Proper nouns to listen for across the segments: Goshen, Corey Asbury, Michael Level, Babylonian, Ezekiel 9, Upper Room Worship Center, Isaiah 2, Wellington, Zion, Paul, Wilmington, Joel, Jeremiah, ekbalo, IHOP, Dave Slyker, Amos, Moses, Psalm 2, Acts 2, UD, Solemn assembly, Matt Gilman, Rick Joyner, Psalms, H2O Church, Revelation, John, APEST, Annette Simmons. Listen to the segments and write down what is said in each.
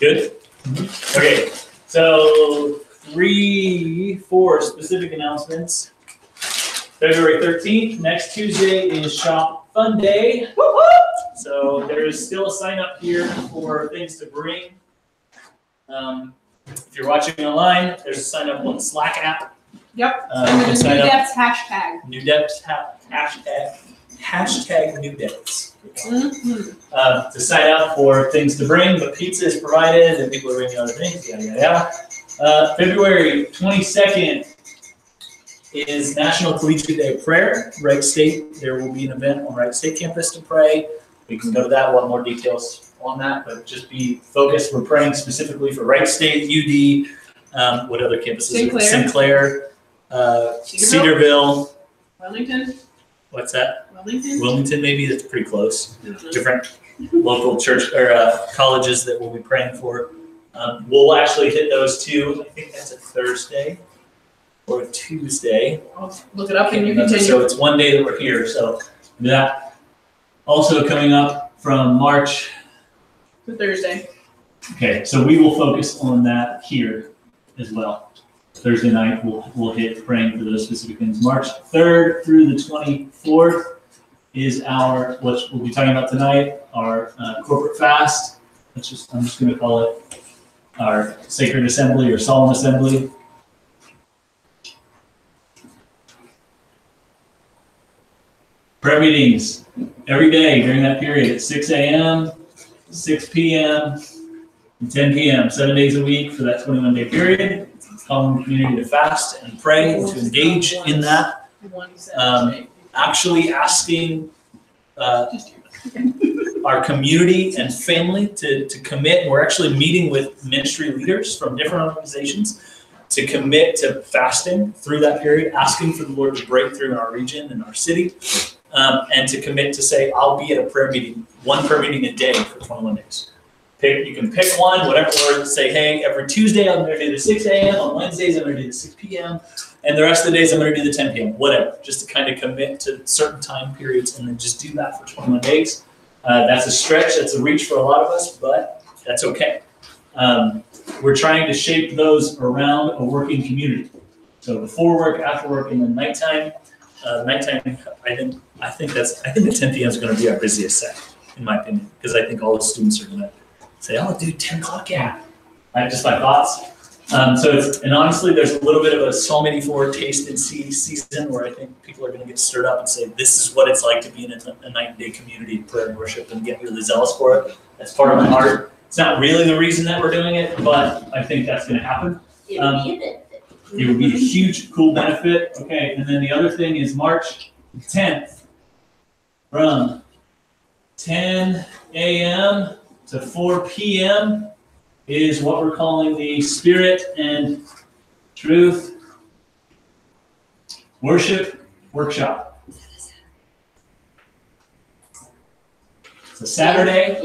Good? Okay, so 4 specific announcements. February 13th, next Tuesday, is Shop Fun Day. So there is still a sign up here for things to bring. If you're watching online, there's a sign up on the Slack app. Yep. There's a new depths hashtag. New depths hashtag. Hashtag new depths. Mm-hmm. To sign up for things to bring, but pizza is provided and people are bringing other things. Yada, yada, yada. February 22nd is National Collegiate Day of Prayer. Wright State, there will be an event on Wright State campus to pray. We can go to that. We'll have more details on that, but just be focused. We're praying specifically for Wright State, UD, what other campuses? Sinclair, Cedarville, Wellington. What's that? Wilmington, maybe. That's pretty close. Mm-hmm. Different local church or colleges that we'll be praying for. We'll actually hit those two. I think that's a Thursday or a Tuesday. I'll look it up and you continue. So it's one day that we're here. So that also coming up from March to Thursday. Okay, so we will focus on that here as well. Thursday night, we'll hit praying for those specific things. March 3rd through the 24th is our, what we'll be talking about tonight, our corporate fast. I'm just going to call it our sacred assembly or solemn assembly. Prayer meetings every day during that period at 6 a.m., 6 p.m., and 10 p.m., 7 days a week for that 21-day period. Calling the community to fast and pray, to engage in that. Actually asking our community and family to commit. We're actually meeting with ministry leaders from different organizations to commit to fasting through that period, asking for the Lord to break through in our region and our city, and to commit to say, I'll be at a prayer meeting, one prayer meeting a day for 21 days. You can pick one, whatever, or say, hey, every Tuesday I'm going to do the 6 a.m., on Wednesdays I'm going to do the 6 p.m., and the rest of the days I'm going to do the 10 p.m., whatever, just to kind of commit to certain time periods and then just do that for 21 days. That's a stretch, that's a reach for a lot of us, but that's okay. We're trying to shape those around a working community. So before work, after work, and then nighttime. I think the 10 p.m. is going to be our busiest set, in my opinion, because I think all the students are going to say, oh, dude, 10 o'clock, yeah. Right, just my thoughts. And honestly, there's a little bit of a Psalm 84 taste and see season where I think people are going to get stirred up and say, this is what it's like to be in a night-and-day community of prayer and worship, and get really zealous for it. That's part of my heart. It's not really the reason that we're doing it, but I think that's going to happen. It would be a huge, cool benefit. Okay, and then the other thing is March 10th from 10 a.m. to 4 p.m. is what we're calling the Spirit and Truth Worship Workshop. It's a Saturday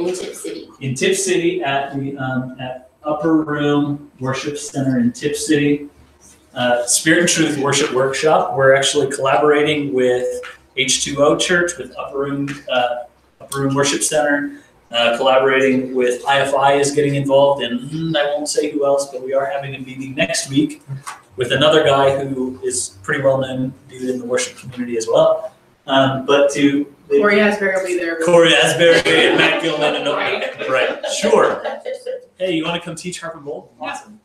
in Tipp City at the at Upper Room Worship Center in Tipp City. Spirit and Truth Worship Workshop. We're actually collaborating with H2O Church, with Upper Room Worship Center. Collaborating with IFI is getting involved, and I won't say who else, but we are having a meeting next week with another guy who is pretty well known dude in the worship community as well. Corey Asbury will be there. Corey Asbury and Matt Gilman and Oprah. Right, sure. Hey, you want to come teach Harper Gold? Awesome.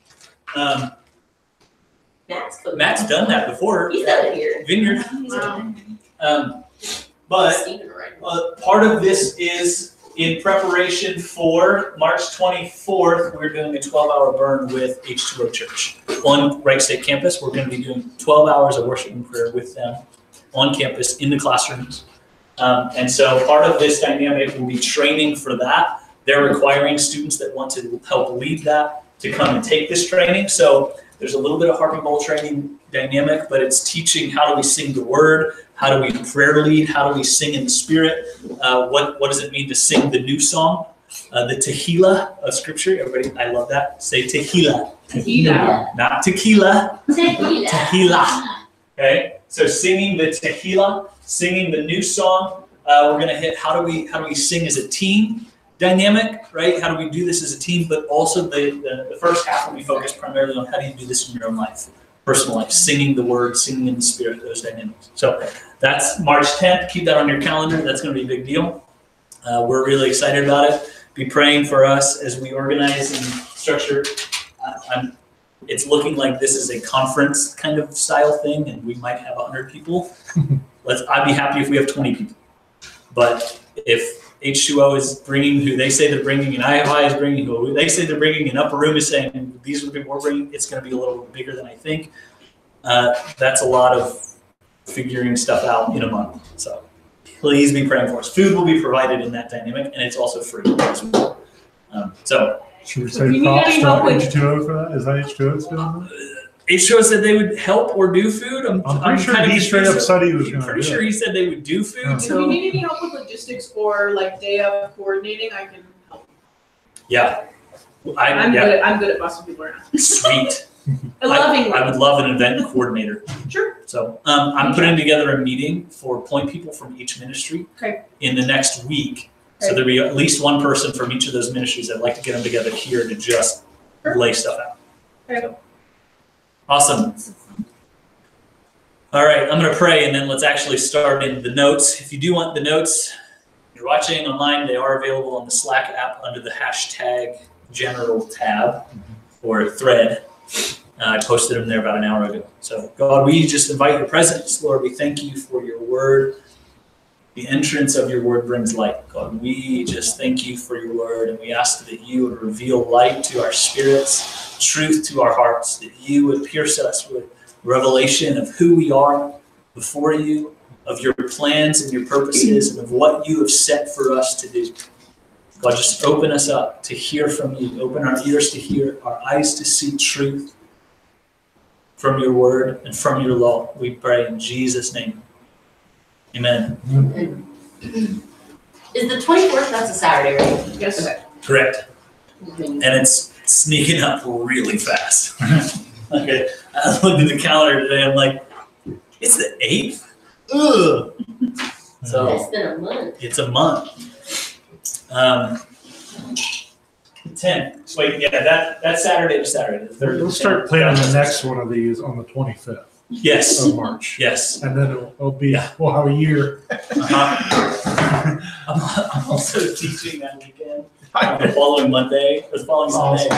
Matt's done that before. He's done it here. Vineyard. Wow. But part of this is, in preparation for March 24th, we're doing a 12-hour burn with H2O Church on Wright State campus. We're going to be doing 12 hours of worship and prayer with them on campus in the classrooms. And so part of this dynamic will be training for that. They're requiring students that want to help lead that to come and take this training. So there's a little bit of Harper Bowl training dynamic, but it's teaching how do we sing the word, how do we prayer lead, how do we sing in the spirit, what does it mean to sing the new song, the Tehillah of scripture. Everybody, I love that. Say Tehillah. Tehillah. Not tequila. Tehillah. Tehillah. Okay, so singing the Tehillah, singing the new song. We're going to hit how do we sing as a team, dynamic, right? How do we do this as a team? But also the first half will be focused primarily on how do you do this in your own life, personal life, singing the word, singing in the spirit, those dynamics. So that's March 10th. Keep that on your calendar. That's going to be a big deal. We're really excited about it. Be praying for us as we organize and structure. It's looking like this is a conference kind of style thing, and we might have 100 people. I'd be happy if we have 20 people. But if H2O is bringing who they say they're bringing, and IFI is bringing who they say they're bringing, and Upper Room is saying these are the people we're bringing, it's going to be a little bigger than I think. That's a lot of figuring stuff out in a month. So please be praying for us. Food will be provided in that dynamic, and it's also free as well. Should we say props to H2O for that? Is that H2O still on? H2O said they would help or do food. I'm sure he straight up said he was going to do it. I'm pretty sure he said they would do food. Yeah. So if you need any help with logistics or like day of coordinating, I can help. Yeah. I'm good at bossing people around. Sweet. I would love an event coordinator. Sure. So I'm putting together a meeting for point people from each ministry in the next week. So there'll be at least one person from each of those ministries. I'd like to get them together here to just lay stuff out. So. Awesome. All right, I'm going to pray, and then let's actually start in the notes. If you do want the notes, you're watching online, they are available on the Slack app under the hashtag general tab or thread. I posted them there about an hour ago. So God, we just invite your presence. Lord, we thank you for your word. The entrance of your word brings light. God, we just thank you for your word, and we ask that you would reveal light to our spirits, truth to our hearts, that you would pierce us with revelation of who we are before you, of your plans and your purposes, and of what you have set for us to do. God, just open us up to hear from you. Open our ears to hear, our eyes to see truth from your word and from your law. We pray in Jesus' name. Amen. Is the 24th, that's a Saturday, right? Yes. Okay. Correct. And it's sneaking up really fast. Okay. I looked at the calendar today. I'm like, it's the 8th? Ugh. So that's been a month. It's a month. 10. Wait, yeah, that Saturday was Saturday. The 3rd. We'll start planning the next one of these on the 25th. Yes. Of March. Yes. And then it'll be, we'll have a year. I'm also teaching that weekend. The following Sunday at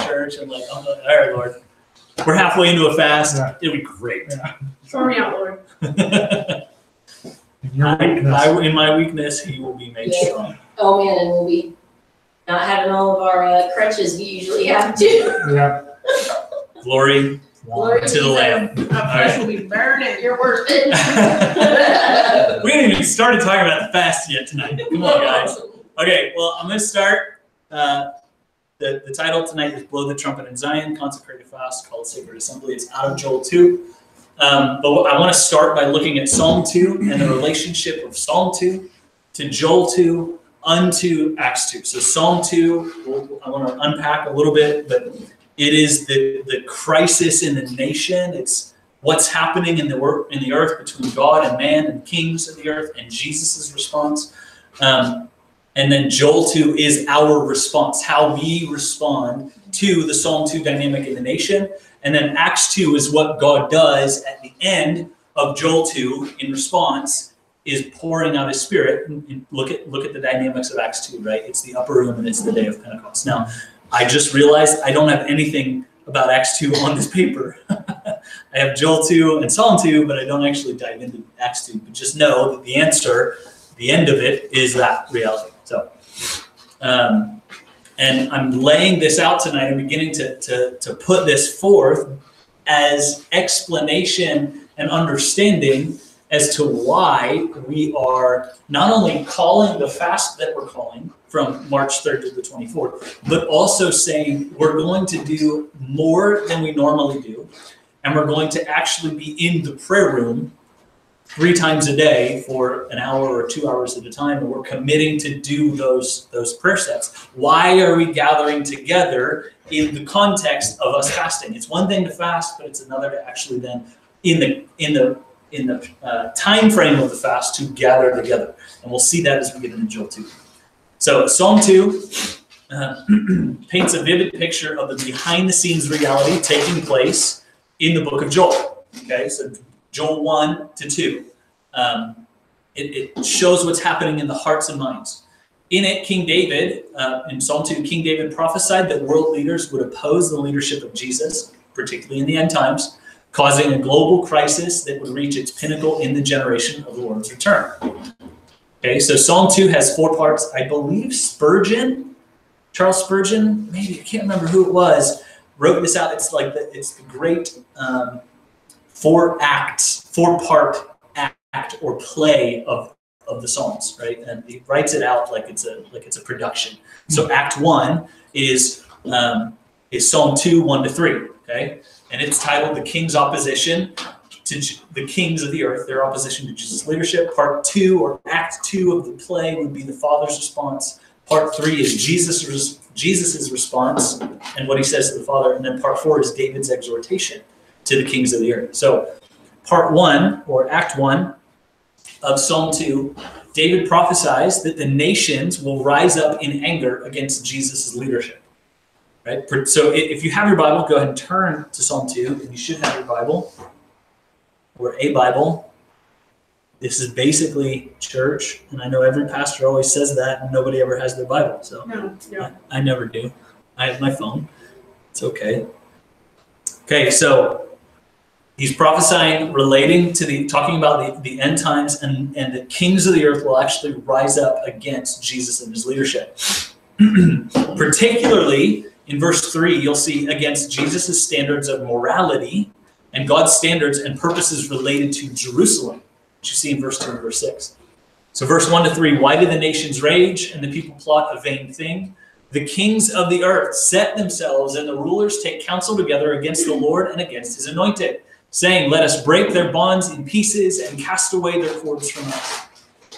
church. I'm like, all right, Lord. We're halfway into a fast. Yeah. It'll be great. Yeah. Throw me out, Lord. In my weakness, he will be made strong. Oh, man, and we'll be not having all of our crutches we usually have to. Yeah. Glory. Glory to the Lamb. Our flesh will be burning. You're worth it. We haven't even started talking about the fast yet tonight. Come on, guys. Okay, well, I'm going to start. The title tonight is Blow the Trumpet in Zion, Consecrated Fast, Called Sacred Assembly. It's out of Joel 2. But I want to start by looking at Psalm 2 and the relationship of Psalm 2 to Joel 2 unto Acts 2. So Psalm 2, I want to unpack a little bit, but it is the crisis in the nation. It's what's happening in the earth between God and man and kings of the earth and Jesus' response. And then Joel 2 is our response, how we respond to the Psalm 2 dynamic in the nation. And then Acts 2 is what God does at the end of Joel 2 in response is pouring out his spirit. And look at the dynamics of Acts 2, right? It's the upper room and it's the day of Pentecost. Now, I just realized I don't have anything about Acts 2 on this paper. I have Joel 2 and Psalm 2, but I don't actually dive into Acts 2. But just know that the answer, the end of it, is that reality. So, and I'm laying this out tonight. I'm beginning to put this forth as explanation and understanding as to why we are not only calling the fast that we're calling, from March 3rd to the 24th, but also saying we're going to do more than we normally do, and we're going to actually be in the prayer room 3 times a day for an hour or 2 hours at a time, and we're committing to do those prayer sets. Why are we gathering together in the context of us fasting? It's one thing to fast, but it's another to actually then in the time frame of the fast to gather together, and we'll see that as we get into Joel 2. So Psalm 2 paints a vivid picture of the behind-the-scenes reality taking place in the book of Joel. Okay, so Joel 1 to 2. It shows what's happening in the hearts and minds. In it, King David, in Psalm 2, King David prophesied that world leaders would oppose the leadership of Jesus, particularly in the end times, causing a global crisis that would reach its pinnacle in the generation of the Lord's return. Okay, so Psalm 2 has four parts. I believe Charles Spurgeon, maybe, I can't remember who it was, wrote this out. It's like the great four-part act or play of the Psalms, right? And he writes it out like it's a production. So Act 1 is Psalm 2, 1 to 3, okay? And it's titled The King's Opposition to the Kings of the Earth, Their Opposition to Jesus' Leadership. Part 2, or Act 2 of the play, would be the Father's response. Part 3 is Jesus's response and what he says to the Father. And then part 4 is David's exhortation to the kings of the earth. So part 1, or Act 1 of Psalm 2, David prophesies that the nations will rise up in anger against Jesus' leadership. Right? So if you have your Bible, go ahead and turn to Psalm 2, and you should have your Bible, or a Bible. This is basically church, and I know every pastor always says that, and nobody ever has their Bible, so no. I never do. I have my phone. It's okay. Okay, so he's prophesying, relating to talking about the end times, and the kings of the earth will actually rise up against Jesus and his leadership. Particularly, in verse 3, you'll see against Jesus' standards of morality and God's standards and purposes related to Jerusalem, which you see in verse 2 and verse 6. So verse 1 to 3, why do the nations rage and the people plot a vain thing? The kings of the earth set themselves and the rulers take counsel together against the Lord and against his anointed, saying, let us break their bonds in pieces and cast away their cords from us.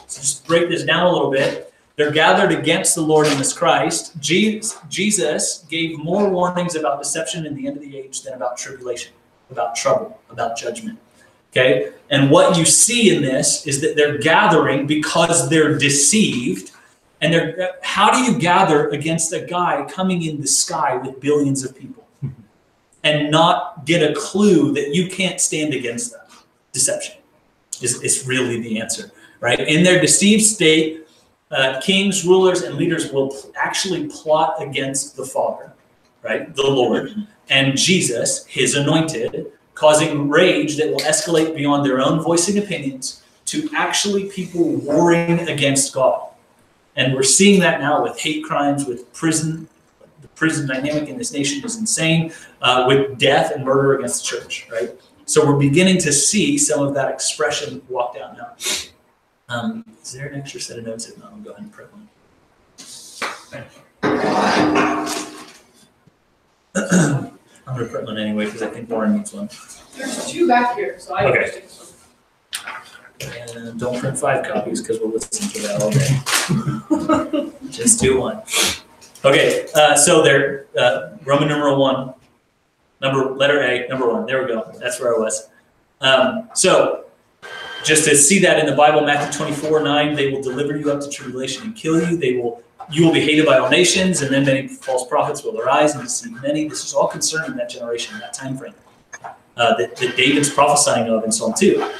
So just break this down a little bit. They're gathered against the Lord and his Christ. Jesus gave more warnings about deception in the end of the age than about tribulation, about trouble, about judgment. Okay? And what you see in this is that they're gathering because they're deceived. And how do you gather against a guy coming in the sky with billions of people and not get a clue that you can't stand against them? Deception is really the answer, right? In their deceived state, kings, rulers, and leaders will actually plot against the Father, right, the Lord, and Jesus, his anointed, causing rage that will escalate beyond their own voicing opinions to actually people warring against God. And we're seeing that now with hate crimes, with prison. The prison dynamic in this nation is insane, with death and murder against the church, right? So we're beginning to see some of that expression walk down now. Is there an extra set of notes? If not, I'll go ahead and print one. Okay. I'm going to print one anyway because I think Warren needs one. There's two back here, so I can take one. And don't print 5 copies because we'll listen to that all day. Just do one. Okay, so there, Roman numeral 1, letter A, number 1. There we go. That's where I was. So, just to see that in the Bible, Matthew 24, 9, they will deliver you up to tribulation and kill you. You will be hated by all nations, and then many false prophets will arise and deceive many. This is all concerning that generation, that time frame that David's prophesying of in Psalm 2.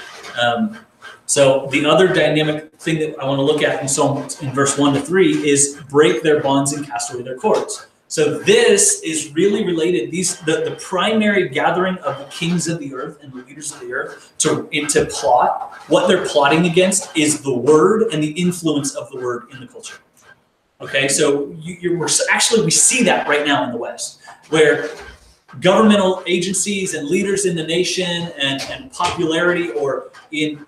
So the other dynamic thing that I want to look at in verse 1 to 3 is break their bonds and cast away their cords. So this is really related, the primary gathering of the kings of the earth and the leaders of the earth to plot. What they're plotting against is the word and the influence of the word in the culture. Okay, so we see that right now in the West, where governmental agencies and leaders in the nation and popularity or in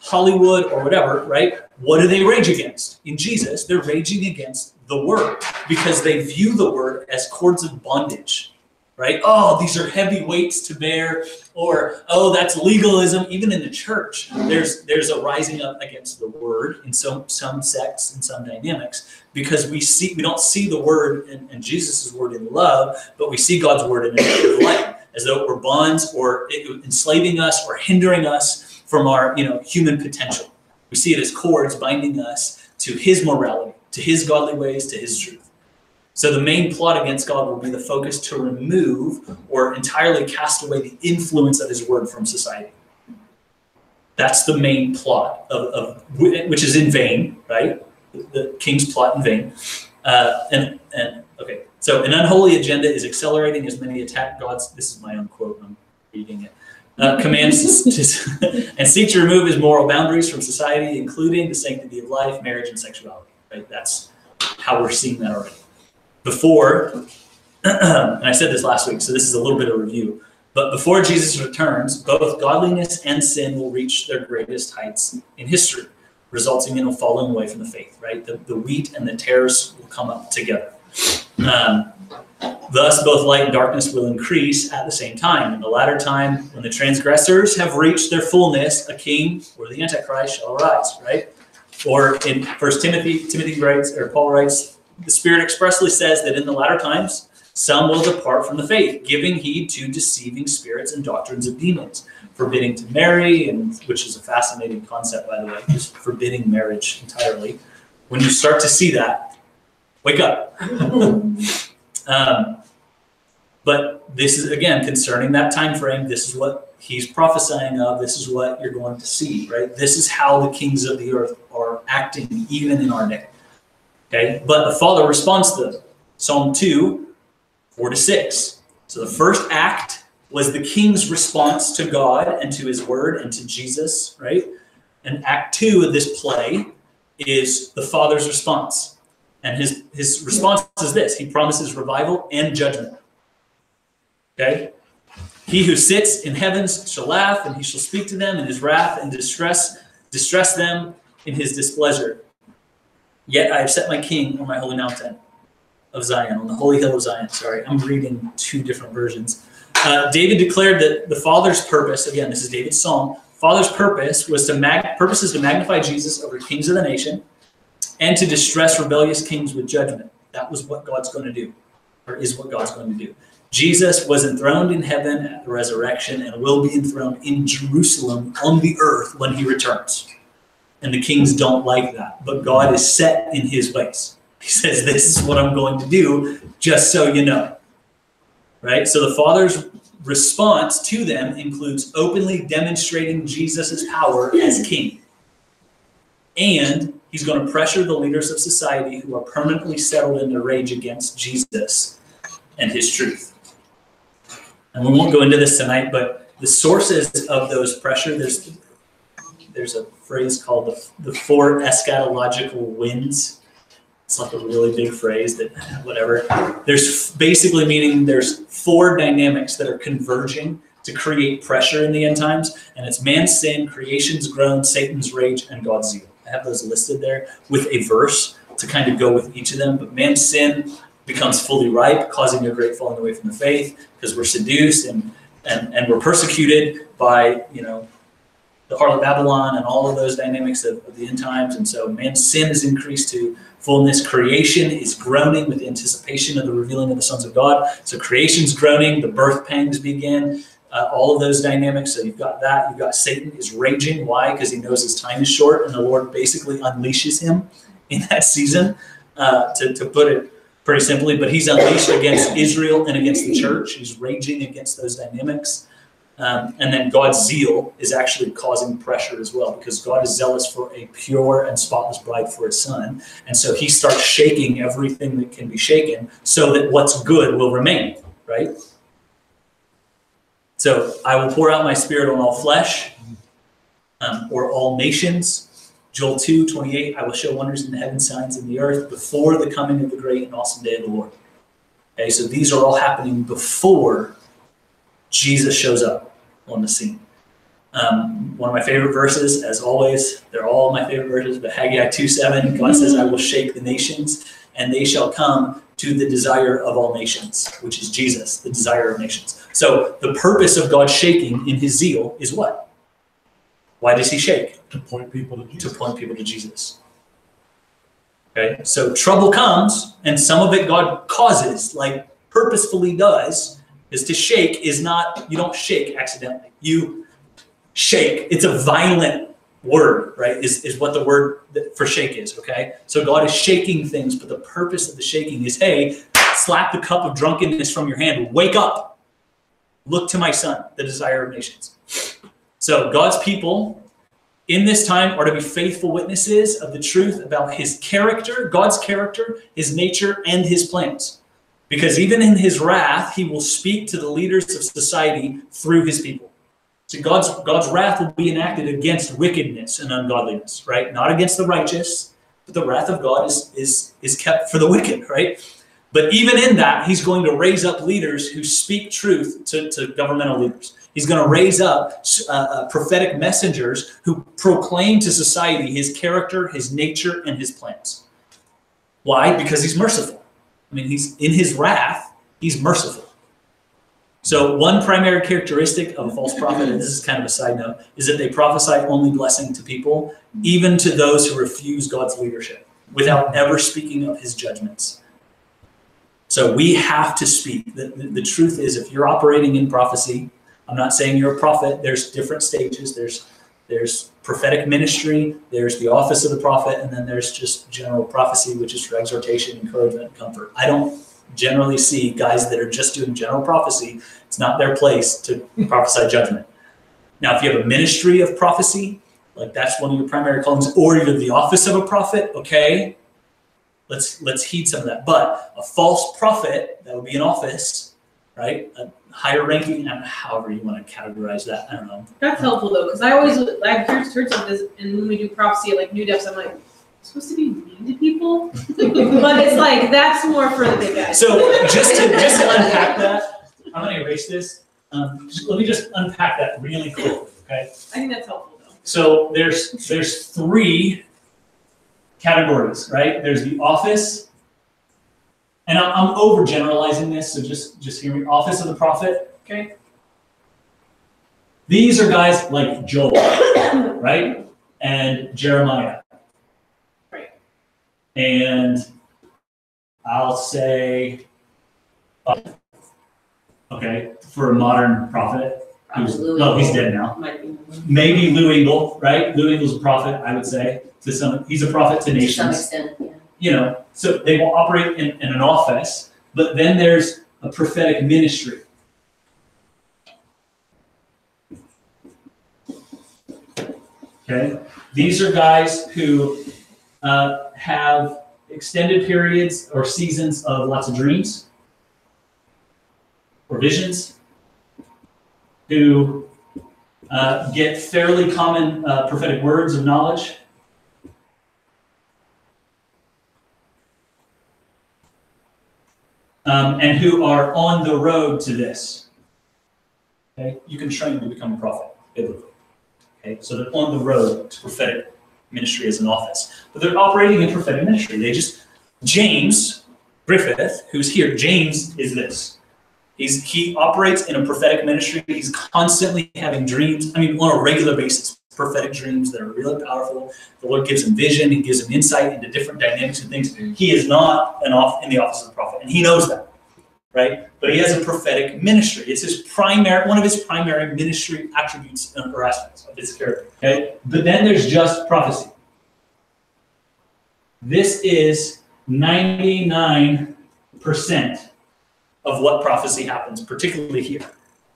Hollywood or whatever, right? What do they rage against? In Jesus, they're raging against the word because they view the word as cords of bondage, right? Oh, these are heavy weights to bear, or, oh, that's legalism. Even in the church, there's a rising up against the word in some sects and some dynamics because we don't see the word and Jesus' word in love, but we see God's word in a negative light as though it were bonds or enslaving us or hindering us from our human potential. We see it as cords binding us to his morality, to his godly ways, to his truth. So the main plot against God will be the focus to remove or entirely cast away the influence of his word from society. That's the main plot, which is in vain, right? The king's plot in vain. Okay, so an unholy agenda is accelerating as many attack God's, this is my own quote, I'm reading it, commands and seek to remove his moral boundaries from society, including the sanctity of life, marriage, and sexuality, right? That's how we're seeing that already. Before, and I said this last week, so this is a little bit of review, but before Jesus returns, both godliness and sin will reach their greatest heights in history, resulting in a falling away from the faith, right? The wheat and the tares will come up together. Thus, both light and darkness will increase at the same time. In the latter time, when the transgressors have reached their fullness, a king or the Antichrist shall arise, right? Or in 1 Timothy, Paul writes, the Spirit expressly says that in the latter times, some will depart from the faith, giving heed to deceiving spirits and doctrines of demons, forbidding to marry, and which is a fascinating concept, by the way, just forbidding marriage entirely. When you start to see that, wake up. But this is, again, concerning that time frame. This is what he's prophesying of. This is what you're going to see, right? This is how the kings of the earth are acting, even in our day. Okay, but the Father responds to them. Psalm 2, 4-6. So the first act was the king's response to God and to his word and to Jesus, right? And act 2 of this play is the Father's response. And his response is this. He promises revival and judgment. Okay? He who sits in heavens shall laugh, and he shall speak to them in his wrath and distress them in his displeasure. Yet I have set my king on my holy mountain of Zion, on the holy hill of Zion. Sorry, I'm reading two different versions. David declared that the Father's purpose, again, this is David's psalm, Father's purpose was to magnify Jesus over kings of the nation and to distress rebellious kings with judgment. That was what God's going to do, or is what God's going to do. Jesus was enthroned in heaven at the resurrection and will be enthroned in Jerusalem on the earth when he returns. And the kings don't like that. But God is set in his ways. He says, this is what I'm going to do, just so you know. Right? So the Father's response to them includes openly demonstrating Jesus' power as king. And he's going to pressure the leaders of society who are permanently settled in their rage against Jesus and his truth. And we won't go into this tonight, but the sources of those pressure, there's a phrase called the four eschatological winds. It's like a really big phrase that whatever. There's basically meaning there's four dynamics that are converging to create pressure in the end times, and it's man's sin, creation's groan, Satan's rage, and God's zeal. I have those listed there with a verse to kind of go with each of them, but man's sin becomes fully ripe, causing a great falling away from the faith because we're seduced and we're persecuted by, you know, the harlot Babylon and all of those dynamics of the end times. And so man's sin is increased to fullness. Creation is groaning with anticipation of the revealing of the sons of God. So creation's groaning, the birth pangs begin, all of those dynamics. So you've got that. You've got Satan is raging. Why? Because he knows his time is short, and the Lord basically unleashes him in that season, to put it pretty simply. But he's unleashed against Israel and against the church. He's raging against those dynamics. And then God's zeal is actually causing pressure as well, because God is zealous for a pure and spotless bride for his son. And so he starts shaking everything that can be shaken so that what's good will remain, right? So I will pour out my spirit on all flesh, or all nations. Joel 2, 28, I will show wonders in the heaven, signs in the earth before the coming of the great and awesome day of the Lord. Okay, so these are all happening before Jesus shows up on the scene. One of my favorite verses, as always, they're all my favorite verses, but Haggai 2:7, God says, I will shake the nations, and they shall come to the desire of all nations, which is Jesus, the desire of nations. So the purpose of God shaking in his zeal is what? Why does he shake? To point people to Jesus. To point people to Jesus. Okay, so trouble comes, and some of it God causes, like purposefully does, is to shake is not, you don't shake accidentally. You shake. It's a violent word, right, is what the word for shake is, okay? So God is shaking things, but the purpose of the shaking is, hey, slap the cup of drunkenness from your hand. Wake up. Look to my son, the desire of nations. So God's people in this time are to be faithful witnesses of the truth about his character, God's character, his nature, and his plans. Because even in his wrath, he will speak to the leaders of society through his people. So God's wrath will be enacted against wickedness and ungodliness, right? Not against the righteous, but the wrath of God is kept for the wicked, right? But even in that, he's going to raise up leaders who speak truth to governmental leaders. He's going to raise up prophetic messengers who proclaim to society his character, his nature, and his plans. Why? Because he's merciful. I mean, he's in his wrath, he's merciful. So one primary characteristic of a false prophet, and this is kind of a side note, is that they prophesy only blessing to people, even to those who refuse God's leadership, without ever speaking of his judgments. So we have to speak. The truth is, if you're operating in prophecy, I'm not saying you're a prophet. There's different stages. There's prophetic ministry, there's the office of the prophet, and then there's just general prophecy, which is for exhortation, encouragement, and comfort. I don't generally see guys that are just doing general prophecy. It's not their place to prophesy judgment. Now, if you have a ministry of prophecy, like that's one of your primary callings, or you're the office of a prophet, okay, let's heed some of that. But a false prophet, that would be an office, right? A higher ranking, however you want to categorize that. I don't know. That's helpful though, because I've heard some of this, and when we do prophecy like New Depths, I'm like, I'm supposed to be mean to people, but it's like that's more for the big guys. So just to unpack that, I'm gonna erase this. Let me just unpack that really quickly, okay? I think that's helpful though. So there's three categories, right? There's the office. And I'm overgeneralizing this, so just hear me. Office of the prophet, okay? These are guys like Joel, right? And Jeremiah. Right. And I'll say, okay, for a modern prophet. No, he's dead now. Maybe Lou Engle, right? Lou Engle's a prophet, I would say. He's a prophet to nations. To some extent, yeah. You know, so they will operate in an office, but then there's a prophetic ministry. Okay, these are guys who have extended periods or seasons of lots of dreams or visions, who get fairly common prophetic words of knowledge. And who are on the road to this. Okay, you can train to become a prophet biblically. Okay, so they're on the road to prophetic ministry as an office, but they're operating in prophetic ministry. They just James Griffith, who's here. James is this. He operates in a prophetic ministry. He's constantly having dreams. I mean, on a regular basis, prophetic dreams that are really powerful. The Lord gives him vision. He gives him insight into different dynamics and things. He is not in the office of the prophet, and he knows that, right? But he has a prophetic ministry. It's one of his primary ministry attributes or aspects of his character, okay? But then there's just prophecy. This is 99% of what prophecy happens, particularly here,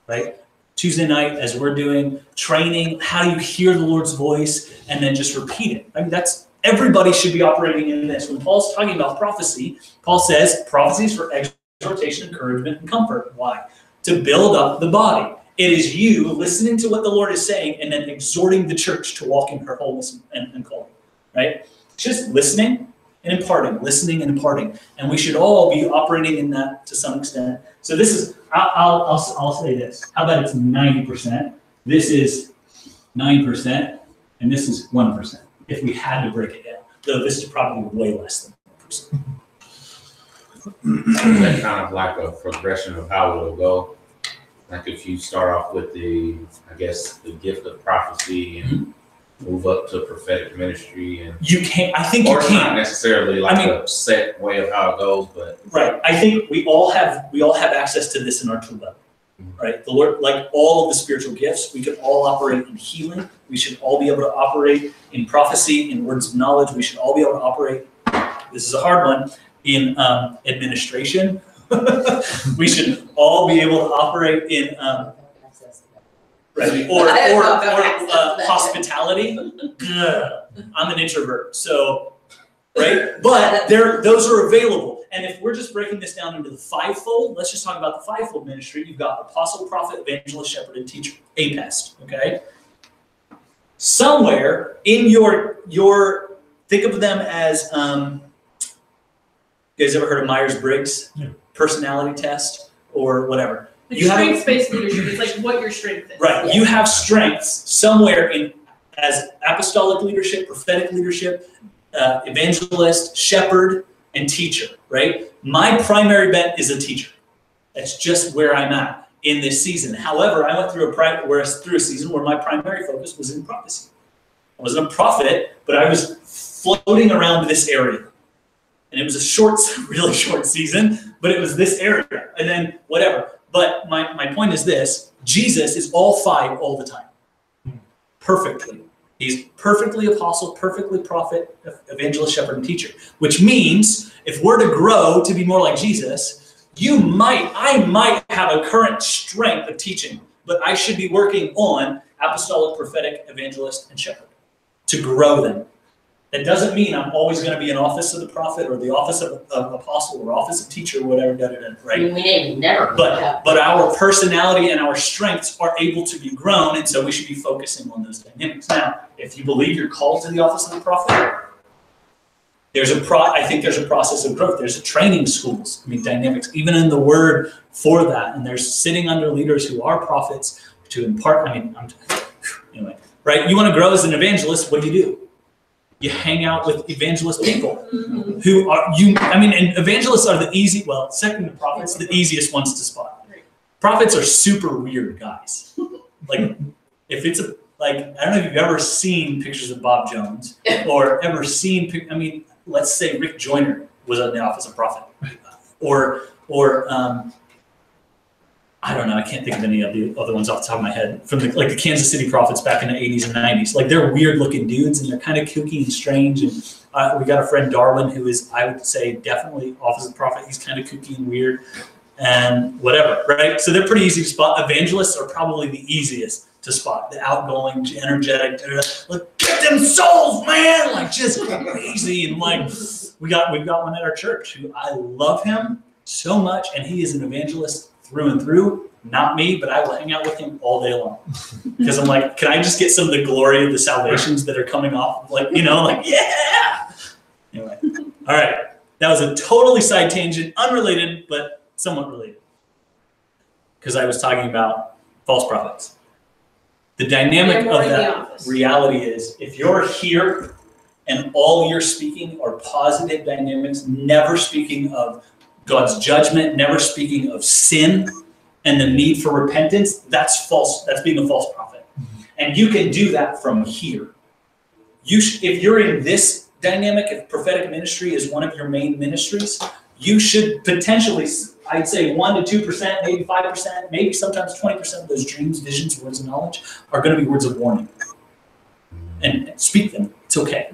right? Tuesday night, as we're doing training, how you hear the Lord's voice and then just repeat it. I mean, everybody should be operating in this. When Paul's talking about prophecy, Paul says prophecies for exhortation, encouragement, and comfort. Why? To build up the body. It is you listening to what the Lord is saying and then exhorting the church to walk in her wholeness and calling, right? Just listening and imparting, listening and imparting. And we should all be operating in that to some extent. So this is, I'll say this. How about it's 90%? This is 9%, and this is 1%. If we had to break it down, though this is probably way less than 1%. That kind of like a progression of how it'll go. Like if you start off with the gift of prophecy and move up to prophetic ministry, and it's not necessarily like a set way of how it goes, but right. I think we all have access to this in our tool belt, right? The Lord, like all of the spiritual gifts, we could all operate in healing. We should all be able to operate in prophecy, in words of knowledge. We should all be able to operate, this is a hard one, in administration. We should all be able to operate in right? or hospitality. I'm an introvert, so right? But those are available. And if we're just breaking this down into the fivefold, let's just talk about the fivefold ministry. You've got apostle, prophet, evangelist, shepherd, and teacher. APEST, okay? Somewhere in your think of them as you guys ever heard of Myers-Briggs personality test or whatever? You have strengths-based leadership. It's like what your strength is. Right. Yeah. You have strengths somewhere in as apostolic leadership, prophetic leadership, evangelist, shepherd, and teacher, right? My primary bent is a teacher. That's just where I'm at in this season. However, I went through a season where my primary focus was in prophecy. I wasn't a prophet, but I was floating around this area. And it was a really short season, but it was this area. And then whatever. But my point is this. Jesus is all five all the time. Perfectly. He's perfectly apostle, perfectly prophet, evangelist, shepherd, and teacher. Which means if we're to grow to be more like Jesus, I might have a current strength of teaching, but I should be working on apostolic, prophetic, evangelist, and shepherd to grow them. That doesn't mean I'm always going to be in office of the prophet or the office of apostle or office of teacher or whatever, right? We ain't never. But our personality and our strengths are able to be grown, and so we should be focusing on those dynamics. Now, if you believe you're called to the office of the prophet, I think there's a process of growth. There's training schools, dynamics, even in the word for that. And there's sitting under leaders who are prophets to impart, anyway, right? You want to grow as an evangelist, what do? You hang out with evangelist people who are, and evangelists are the easy, well, second to prophets, the easiest ones to spot. Prophets are super weird guys. Like, I don't know if you've ever seen pictures of Bob Jones or ever seen, let's say Rick Joyner was in the office of prophet or I don't know. I can't think of any of the other ones off the top of my head from the Kansas City Prophets back in the 80s and 90s. Like they're weird looking dudes and they're kind of kooky and strange. And we got a friend Darwin who is, I would say, definitely office of the prophet. He's kind of kooky and weird and whatever, right? So they're pretty easy to spot. Evangelists are probably the easiest to spot. The outgoing, energetic, like get them souls, man! Like just crazy and like we've got one at our church who I love him so much and he is an evangelist through and through, not me, but I will hang out with him all day long. Because I'm like, can I just get some of the glory of the salvations that are coming off? Yeah! Anyway, all right. That was a totally side tangent, unrelated, but somewhat related. Because I was talking about false prophets. The dynamic of that reality is, if you're here and all you're speaking are positive dynamics, never speaking of God's judgment, never speaking of sin and the need for repentance, that's false. That's being a false prophet. And you can do that from here. If you're in this dynamic, if prophetic ministry is one of your main ministries, you should potentially, I'd say 1% to 2%, maybe 5%, maybe sometimes 20% of those dreams, visions, words of knowledge are going to be words of warning. And speak them. It's okay.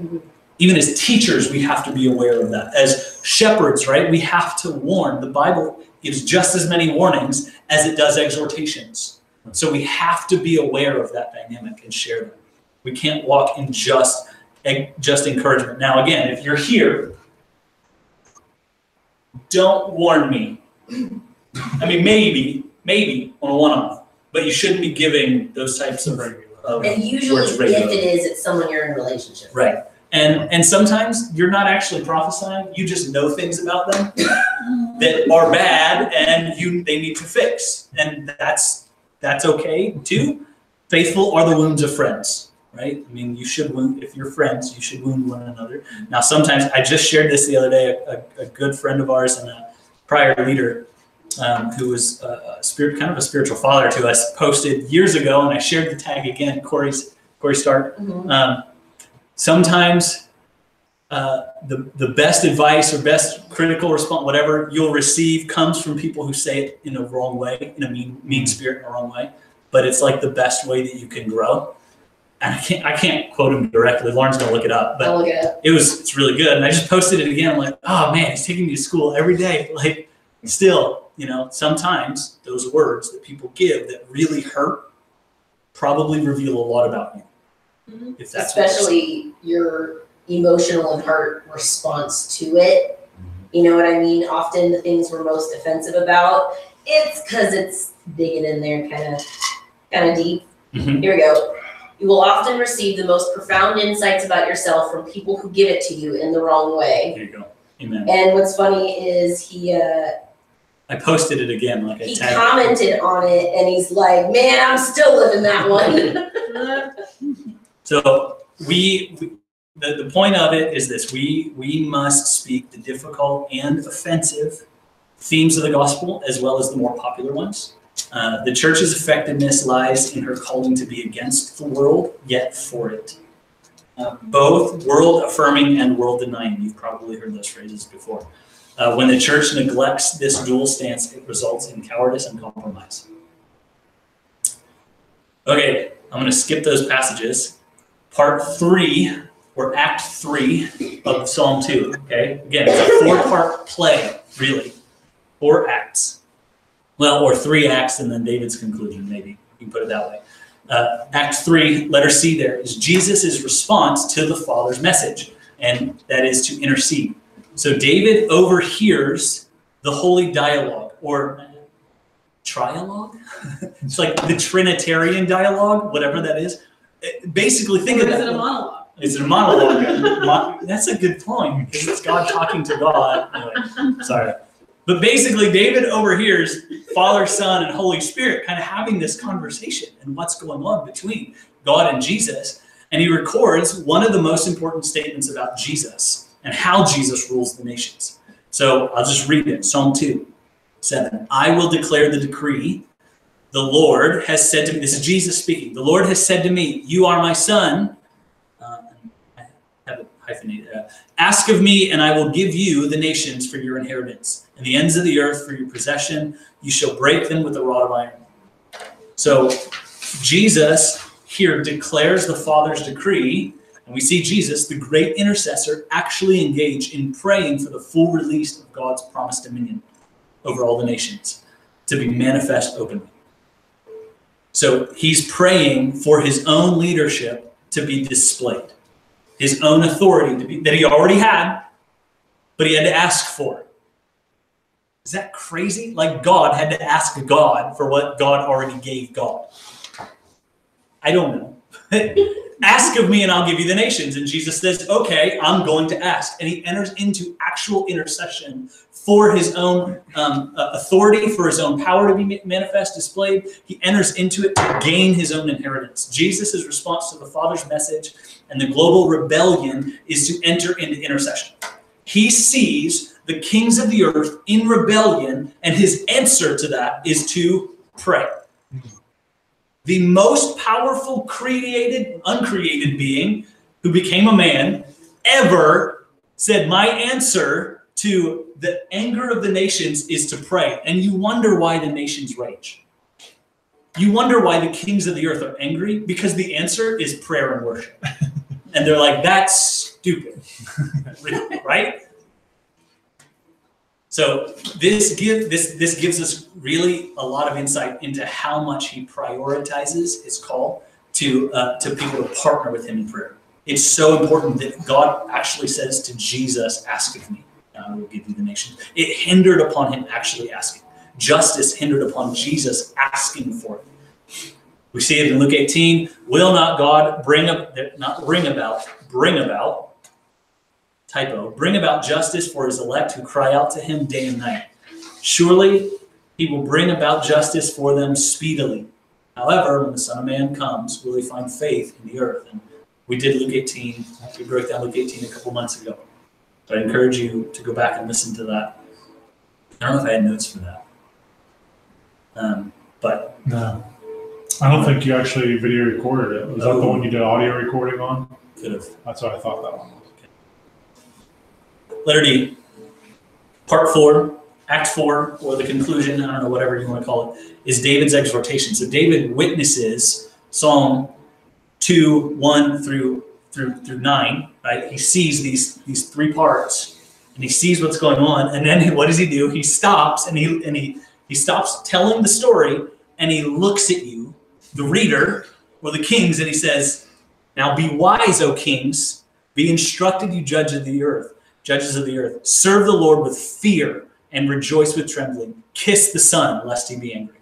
Even as teachers, we have to be aware of that. As shepherds, right, we have to warn. The Bible gives just as many warnings as it does exhortations. So we have to be aware of that dynamic and share them. We can't walk in just encouragement. Now, again, if you're here, don't warn me. Maybe on a one-off, but you shouldn't be giving those types of words. And usually if it is, it's someone you're in a relationship with. Right. And sometimes you're not actually prophesying, you just know things about them that are bad and they need to fix. And that's okay too. Faithful are the wounds of friends, right? You should wound, if you're friends, you should wound one another. Now sometimes, I just shared this the other day, a good friend of ours and a prior leader who was kind of a spiritual father to us posted years ago, and I shared the tag again, Corey Stark. Sometimes the best advice or best critical response, whatever you'll receive, comes from people who say it in a wrong way, in a mean spirit, in a wrong way. But it's like the best way that you can grow. And I can't quote him directly. Lauren's gonna look it up, but it's really good. And I just posted it again. I'm like, oh man, he's taking me to school every day. Like, still, you know, sometimes those words that people give that really hurt probably reveal a lot about you. Mm-hmm. If that's especially your emotional and heart response to it. You know what I mean? Often the things we're most offensive about, it's because it's digging in there kind of deep. Mm-hmm. Here we go. You will often receive the most profound insights about yourself from people who give it to you in the wrong way. There you go. Amen. And what's funny is he... I posted it again. Like he commented on it, and he's like, man, I'm still living that one. So the point of it is this. We must speak the difficult and offensive themes of the gospel as well as the more popular ones. The church's effectiveness lies in her calling to be against the world, yet for it. Both world-affirming and world-denying. You've probably heard those phrases before. When the church neglects this dual stance, it results in cowardice and compromise. Okay, I'm going to skip those passages. Part 3, or Act 3 of Psalm 2, okay? Again, it's a 4-part play, really. 4 acts. Well, or 3 acts and then David's conclusion, maybe. You can put it that way. Act 3, letter C there, is Jesus' response to the Father's message, and that is to intercede. So David overhears the holy dialogue, or trialogue? It's like the Trinitarian dialogue, whatever that is. Basically, think of that. Is it a monologue? Is it a monologue? That's a good point, because it's God talking to God. Anyway, sorry. But basically, David overhears Father, Son, and Holy Spirit kind of having this conversation and what's going on between God and Jesus. And he records one of the most important statements about Jesus and how Jesus rules the nations. So I'll just read it. Psalm 2, 7. I will declare the decree. The Lord has said to me, this is Jesus speaking. The Lord has said to me, you are my son. I have it hyphenated. Ask of me, and I will give you the nations for your inheritance, and the ends of the earth for your possession. You shall break them with a rod of iron. So Jesus here declares the Father's decree, and we see Jesus, the great intercessor, actually engage in praying for the full release of God's promised dominion over all the nations to be manifest openly. So he's praying for his own leadership to be displayed, his own authority that he already had, but he had to ask for it. Is that crazy? Like God had to ask God for what God already gave God. I don't know. Ask of me and I'll give you the nations. And Jesus says, okay, I'm going to ask. And he enters into actual intercession for his own authority, for his own power to be manifest, displayed. He enters into it to gain his own inheritance. Jesus' response to the Father's message and the global rebellion is to enter into intercession. He sees the kings of the earth in rebellion, and his answer to that is to pray. The most powerful created, uncreated being who became a man ever said, my answer to the anger of the nations is to pray. And you wonder why the nations rage. You wonder why the kings of the earth are angry, because the answer is prayer and worship. And they're like, that's stupid, right? So this gives us really a lot of insight into how much he prioritizes his call to people to partner with him in prayer. It's so important that God actually says to Jesus, ask of me, and I will give you the nations. It hindered upon him actually asking. Justice hindered upon Jesus asking for it. We see it in Luke 18. Will not God bring about justice for his elect who cry out to him day and night? Surely he will bring about justice for them speedily. However, when the Son of Man comes, will he find faith in the earth? And we did Luke 18. We broke down Luke 18 a couple months ago. But I encourage you to go back and listen to that. I don't know if I had notes for that. But no, I don't think you actually video recorded it. Was that the one you did audio recording on? Could have. That's what I thought that one was. Latter-day part 4, Act 4, or the conclusion, I don't know, whatever you want to call it, is David's exhortation. So David witnesses Psalm 2, 1 through 9, right? He sees these three parts, and he sees what's going on, and then what does he do? He stops, and he stops telling the story, and he looks at you, the reader, or the kings, and he says, "Now be wise, O kings, be instructed, you judges of the earth. Serve the Lord with fear and rejoice with trembling. Kiss the Son, lest he be angry."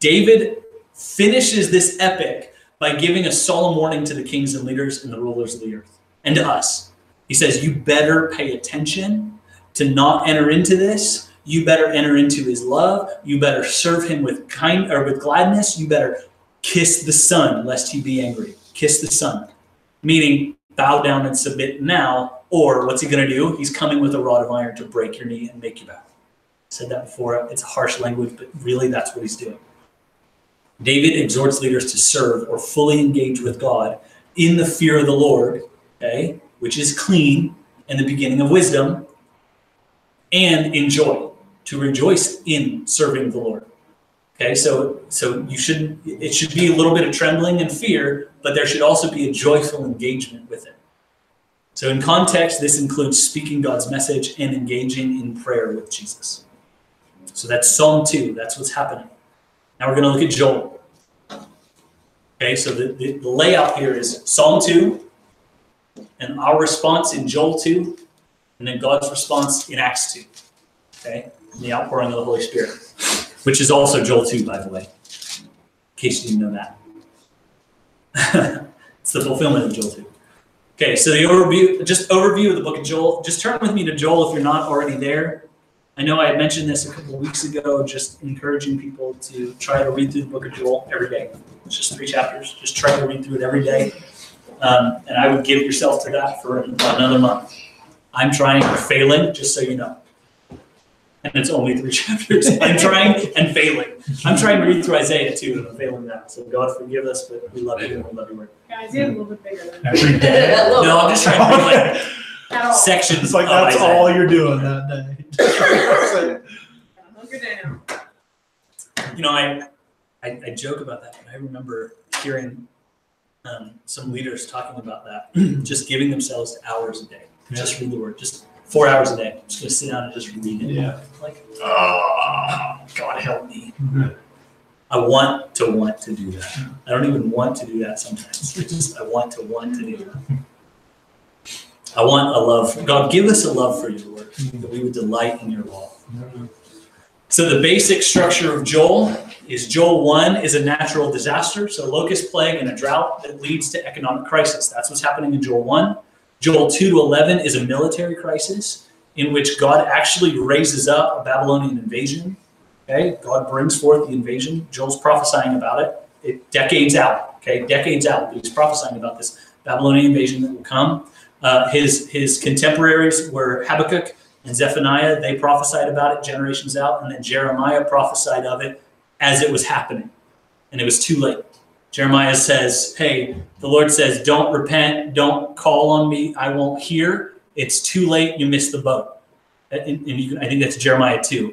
David finishes this epic by giving a solemn warning to the kings and leaders and the rulers of the earth, and to us. He says, you better pay attention to not enter into this. You better enter into his love. You better serve him with gladness. You better kiss the Son, lest he be angry. Kiss the Son, meaning bow down and submit now, or what's he going to do? He's coming with a rod of iron to break your knee and make you bow. I said that before. It's harsh language, but really that's what he's doing. David exhorts leaders to serve or fully engage with God in the fear of the Lord, okay, which is clean and the beginning of wisdom, and enjoy, to rejoice in serving the Lord. Okay, so you shouldn't, it should be a little bit of trembling and fear, but there should also be a joyful engagement with it. So in context, this includes speaking God's message and engaging in prayer with Jesus. So that's Psalm 2, that's what's happening. Now we're going to look at Joel. Okay, so the layout here is Psalm 2, and our response in Joel 2, and then God's response in Acts 2. Okay, and the outpouring of the Holy Spirit, which is also Joel 2, by the way, in case you didn't know that. It's the fulfillment of Joel 2. Okay, so the overview of the book of Joel. Just turn with me to Joel if you're not already there. I know I had mentioned this a couple of weeks ago, just encouraging people to try to read through the book of Joel every day. It's just 3 chapters. Just try to read through it every day. And I would give yourself to that for another month. I'm trying and failing, just so you know. And it's only 3 chapters. I'm trying and failing. I'm trying to read through Isaiah too, and I'm failing that. So God forgive us, but we love you and we love your word. Yeah, Isaia's a little bit bigger than that. No, I'm just trying to read like sections. It's like that's Isaiah. All you're doing that day. You know, I joke about that, but I remember hearing some leaders talking about that, just giving themselves hours a day. Yeah. Just read the word. Just 4 hours a day. I'm just going to sit down and just read it. Yeah. Like, oh, God help me. Mm-hmm. I want to do that. I don't even want to do that sometimes. It's just I want to do that. I want a love. God, give us a love for your Lord, that we would delight in your law. Mm-hmm. So the basic structure of Joel is Joel 1 is a natural disaster, so locust plague and a drought that leads to economic crisis. That's what's happening in Joel 1. Joel 2-11 is a military crisis in which God actually raises up a Babylonian invasion. Okay, God brings forth the invasion. Joel's prophesying about it decades out. Okay, decades out. He's prophesying about this Babylonian invasion that will come. His contemporaries were Habakkuk and Zephaniah. They prophesied about it generations out, and then Jeremiah prophesied of it as it was happening, and it was too late. Jeremiah says, hey, the Lord says, don't repent, don't call on me, I won't hear. It's too late, you missed the boat. And I think that's Jeremiah 2.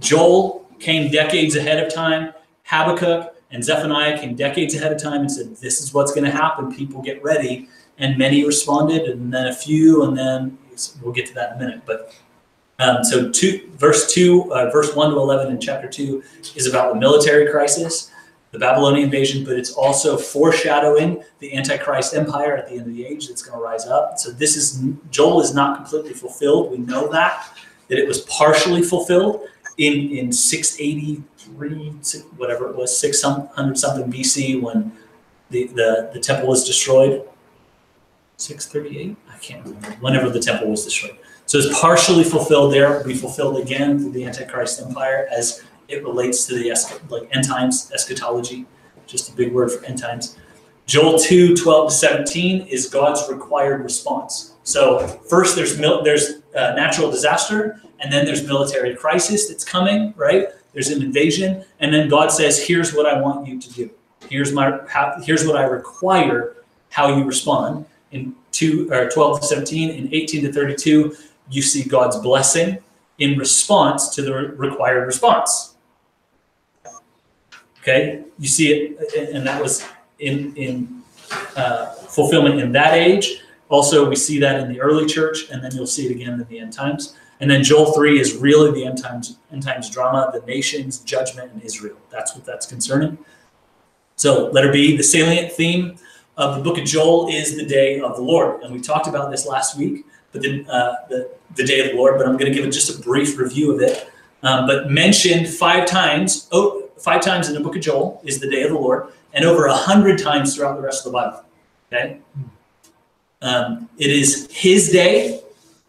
Joel came decades ahead of time. Habakkuk and Zephaniah came decades ahead of time and said, this is what's going to happen, people get ready. And many responded, and then a few, and then we'll get to that in a minute. But so verse 1-11 in chapter 2 is about the military crisis, the Babylonian invasion, but it's also foreshadowing the Antichrist empire at the end of the age that's going to rise up. So this is, Joel is not completely fulfilled. We know that it was partially fulfilled in 683, whatever it was, 600-something BC when the temple was destroyed. 638? I can't remember. Whenever the temple was destroyed. So it's partially fulfilled there. It will be fulfilled again through the Antichrist empire as it relates to the end times eschatology, just a big word for end times. Joel 2:12-17 is God's required response. So first there's natural disaster, and then there's military crisis that's coming, right? There's an invasion, and then God says, here's what I want you to do. Here's what I require, how you respond. in 12 to 17, in 18 to 32, you see God's blessing in response to the required response. Okay, you see it, and that was in fulfillment in that age. Also, we see that in the early church, and then you'll see it again in the end times. And then Joel 3 is really the end times drama, the nations, judgment, and Israel. That's what that's concerning. So letter B, the salient theme of the book of Joel is the day of the Lord. And we talked about this last week, but then the day of the Lord, but I'm going to give it just a brief review of it. But mentioned five times in the book of Joel is the day of the Lord, and over 100 times throughout the rest of the Bible. Okay? It is his day.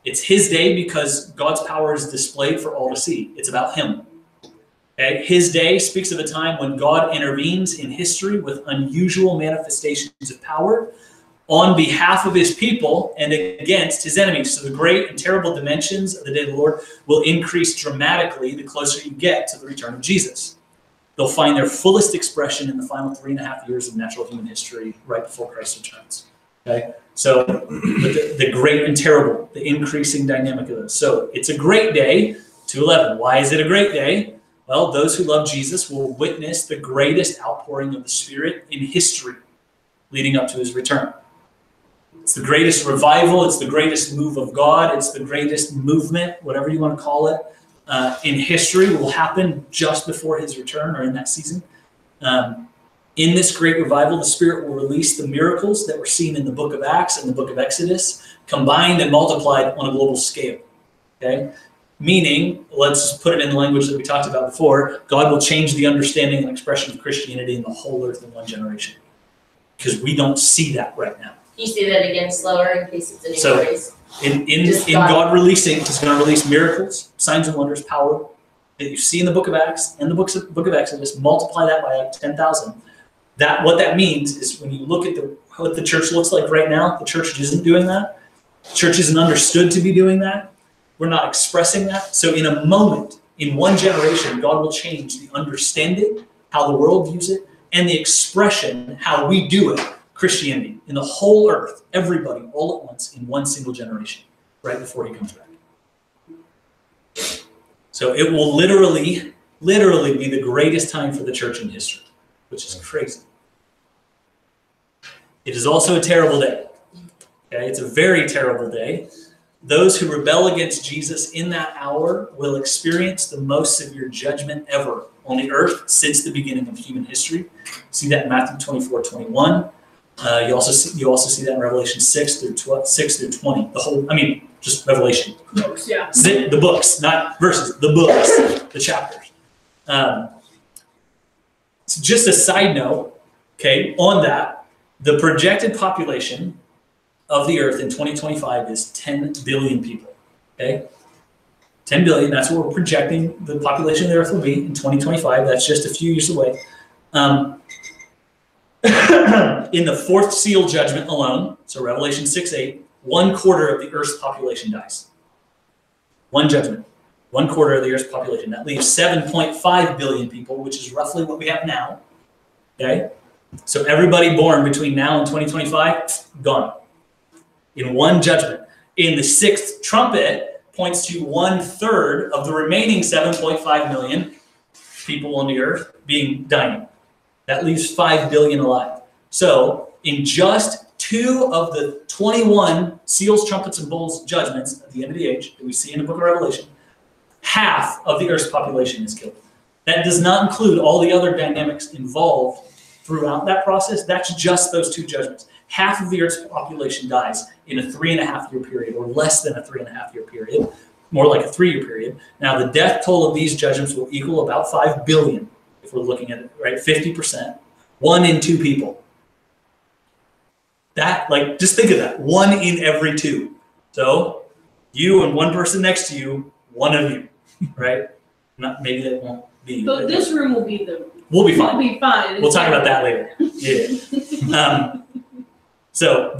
It's his day because God's power is displayed for all to see. It's about him. Okay? His day speaks of a time when God intervenes in history with unusual manifestations of power on behalf of his people and against his enemies. So the great and terrible dimensions of the day of the Lord will increase dramatically the closer you get to the return of Jesus. They'll find their fullest expression in the final 3.5 years of natural human history right before Christ returns. Okay? So the great and terrible, the increasing dynamic of this. So it's a great day, 2:11. Why is it a great day? Well, those who love Jesus will witness the greatest outpouring of the Spirit in history leading up to his return. It's the greatest revival. It's the greatest move of God. It's the greatest movement, whatever you want to call it, in history will happen just before his return or in that season. In this great revival, the Spirit will release the miracles that were seen in the book of Acts and the book of Exodus, combined and multiplied on a global scale. Okay? Meaning, let's put it in the language that we talked about before, God will change the understanding and expression of Christianity in the whole earth in one generation. Because we don't see that right now. Can you say that again slower in case it's any worries? In God releasing, he's going to release miracles, signs and wonders, power that you see in the book of Acts and the book of Exodus, multiply that by 10,000. That what that means is when you look at what the church looks like right now, the church isn't doing that. The church isn't understood to be doing that. We're not expressing that. So in a moment, in one generation, God will change the understanding, how the world views it, and the expression, how we do it, Christianity, in the whole earth, everybody, all at once, in one single generation, right before he comes back. So it will literally be the greatest time for the church in history, which is crazy. It is also a terrible day. Okay? It's a very terrible day. Those who rebel against Jesus in that hour will experience the most severe judgment ever on the earth since the beginning of human history. See that in Matthew 24, 21. You also see that in Revelation 6 through 20. Just Revelation. Books, yeah. The books, not verses. The books, the chapters. So just a side note, okay, on that, the projected population of the earth in 2025 is 10 billion people, okay? 10 billion, that's what we're projecting the population of the earth will be in 2025. That's just a few years away. In the fourth seal judgment alone, so Revelation 6:8, 1/4 of the earth's population dies. One judgment, 1/4 of the earth's population. That leaves 7.5 billion people, which is roughly what we have now. Okay? So everybody born between now and 2025, gone. In one judgment. In the sixth trumpet points to 1/3 of the remaining 7.5 million people on the earth being dying. That leaves 5 billion alive. So in just 2 of the 21 seals, trumpets, and bowls judgments at the end of the age that we see in the book of Revelation, half of the earth's population is killed. That does not include all the other dynamics involved throughout that process. That's just those 2 judgments. Half of the earth's population dies in a 3.5-year period, or less than a 3.5-year period, more like a 3-year period. Now, the death toll of these judgments will equal about 5 billion. If we're looking at it, right? 50%. 1 in 2 people. That, like, just think of that. 1 in every 2. So you and one person next to you, one of you, right? Not maybe that won't be. But this room will be the. We'll be fine. We'll be fine. We'll talk about that later. Yeah.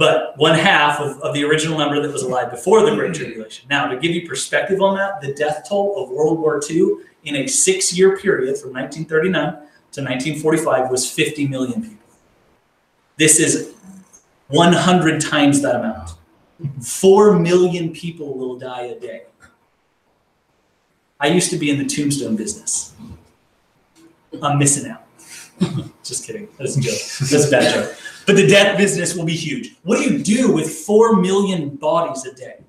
But 1/2 of the original number that was alive before the Great Tribulation. Now, to give you perspective on that, the death toll of World War II in a 6-year period from 1939 to 1945 was 50 million people. This is 100 times that amount. 4 million people will die a day. I used to be in the tombstone business. I'm missing out. Just kidding. That's a joke. That's a bad joke. But the death business will be huge. What do you do with 4 million bodies a day?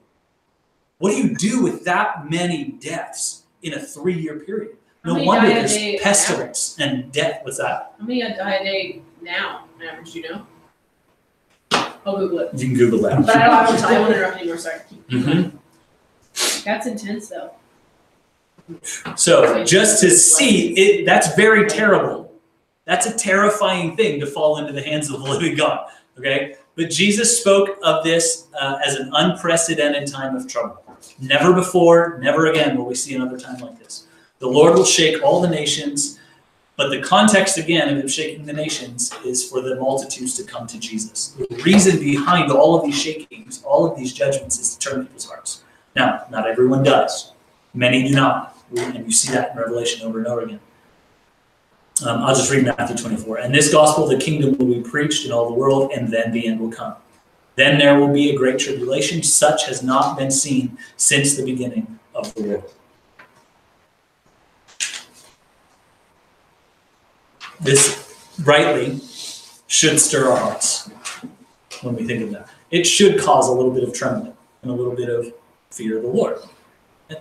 What do you do with that many deaths in a 3-year period? No wonder there's pestilence and death with that. How many die a day now, on average, you know? I'll Google it. You can Google that. But I don't have to tell you. I won't interrupt anymore, sorry. That's intense, though. So just to see, it, that's very terrible. That's a terrifying thing to fall into the hands of the living God, okay? But Jesus spoke of this as an unprecedented time of trouble. Never before, never again will we see another time like this. The Lord will shake all the nations, but the context, again, of him shaking the nations is for the multitudes to come to Jesus. The reason behind all of these shakings, all of these judgments, is to turn people's hearts. Now, not everyone does. Many do not, and you see that in Revelation over and over again. I'll just read Matthew 24. And this gospel of the kingdom will be preached in all the world, and then the end will come. Then there will be a great tribulation, such has not been seen since the beginning of the world. This rightly should stir our hearts when we think of that. It should cause a little bit of trembling and a little bit of fear of the Lord.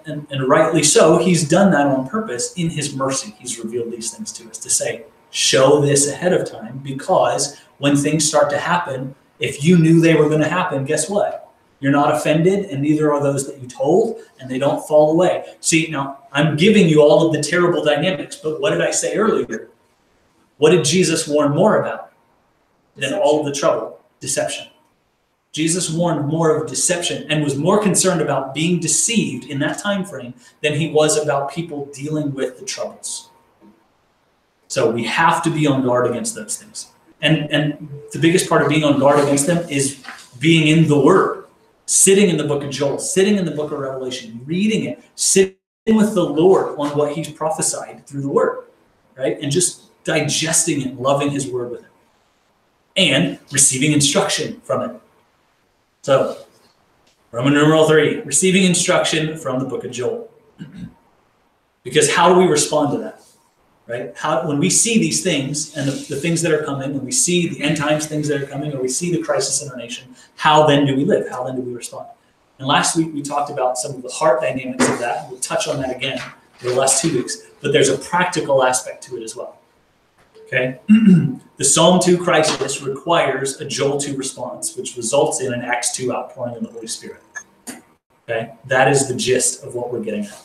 And rightly so, he's done that on purpose. In his mercy, he's revealed these things to us to say, show this ahead of time, because when things start to happen, if you knew they were going to happen, guess what? You're not offended, and neither are those that you told, and they don't fall away. See, now, I'm giving you all of the terrible dynamics, but what did I say earlier? What did Jesus warn more about than all of the trouble? Deception. Jesus warned more of deception and was more concerned about being deceived in that time frame than he was about people dealing with the troubles. So we have to be on guard against those things. And the biggest part of being on guard against them is being in the Word, sitting in the book of Joel, sitting in the book of Revelation, reading it, sitting with the Lord on what he's prophesied through the Word, right? And just digesting it, loving his Word with it, and receiving instruction from it. So, Roman numeral 3, receiving instruction from the book of Joel. Because how do we respond to that, right? How, when we see these things and the things that are coming, when we see the end times things that are coming, or we see the crisis in our nation, how then do we live? How then do we respond? And last week we talked about some of the heart dynamics of that. We'll touch on that again in the last 2 weeks. But there's a practical aspect to it as well, okay? The Psalm 2 crisis requires a Joel 2 response, which results in an Acts 2 outpouring of the Holy Spirit. Okay, that is the gist of what we're getting at.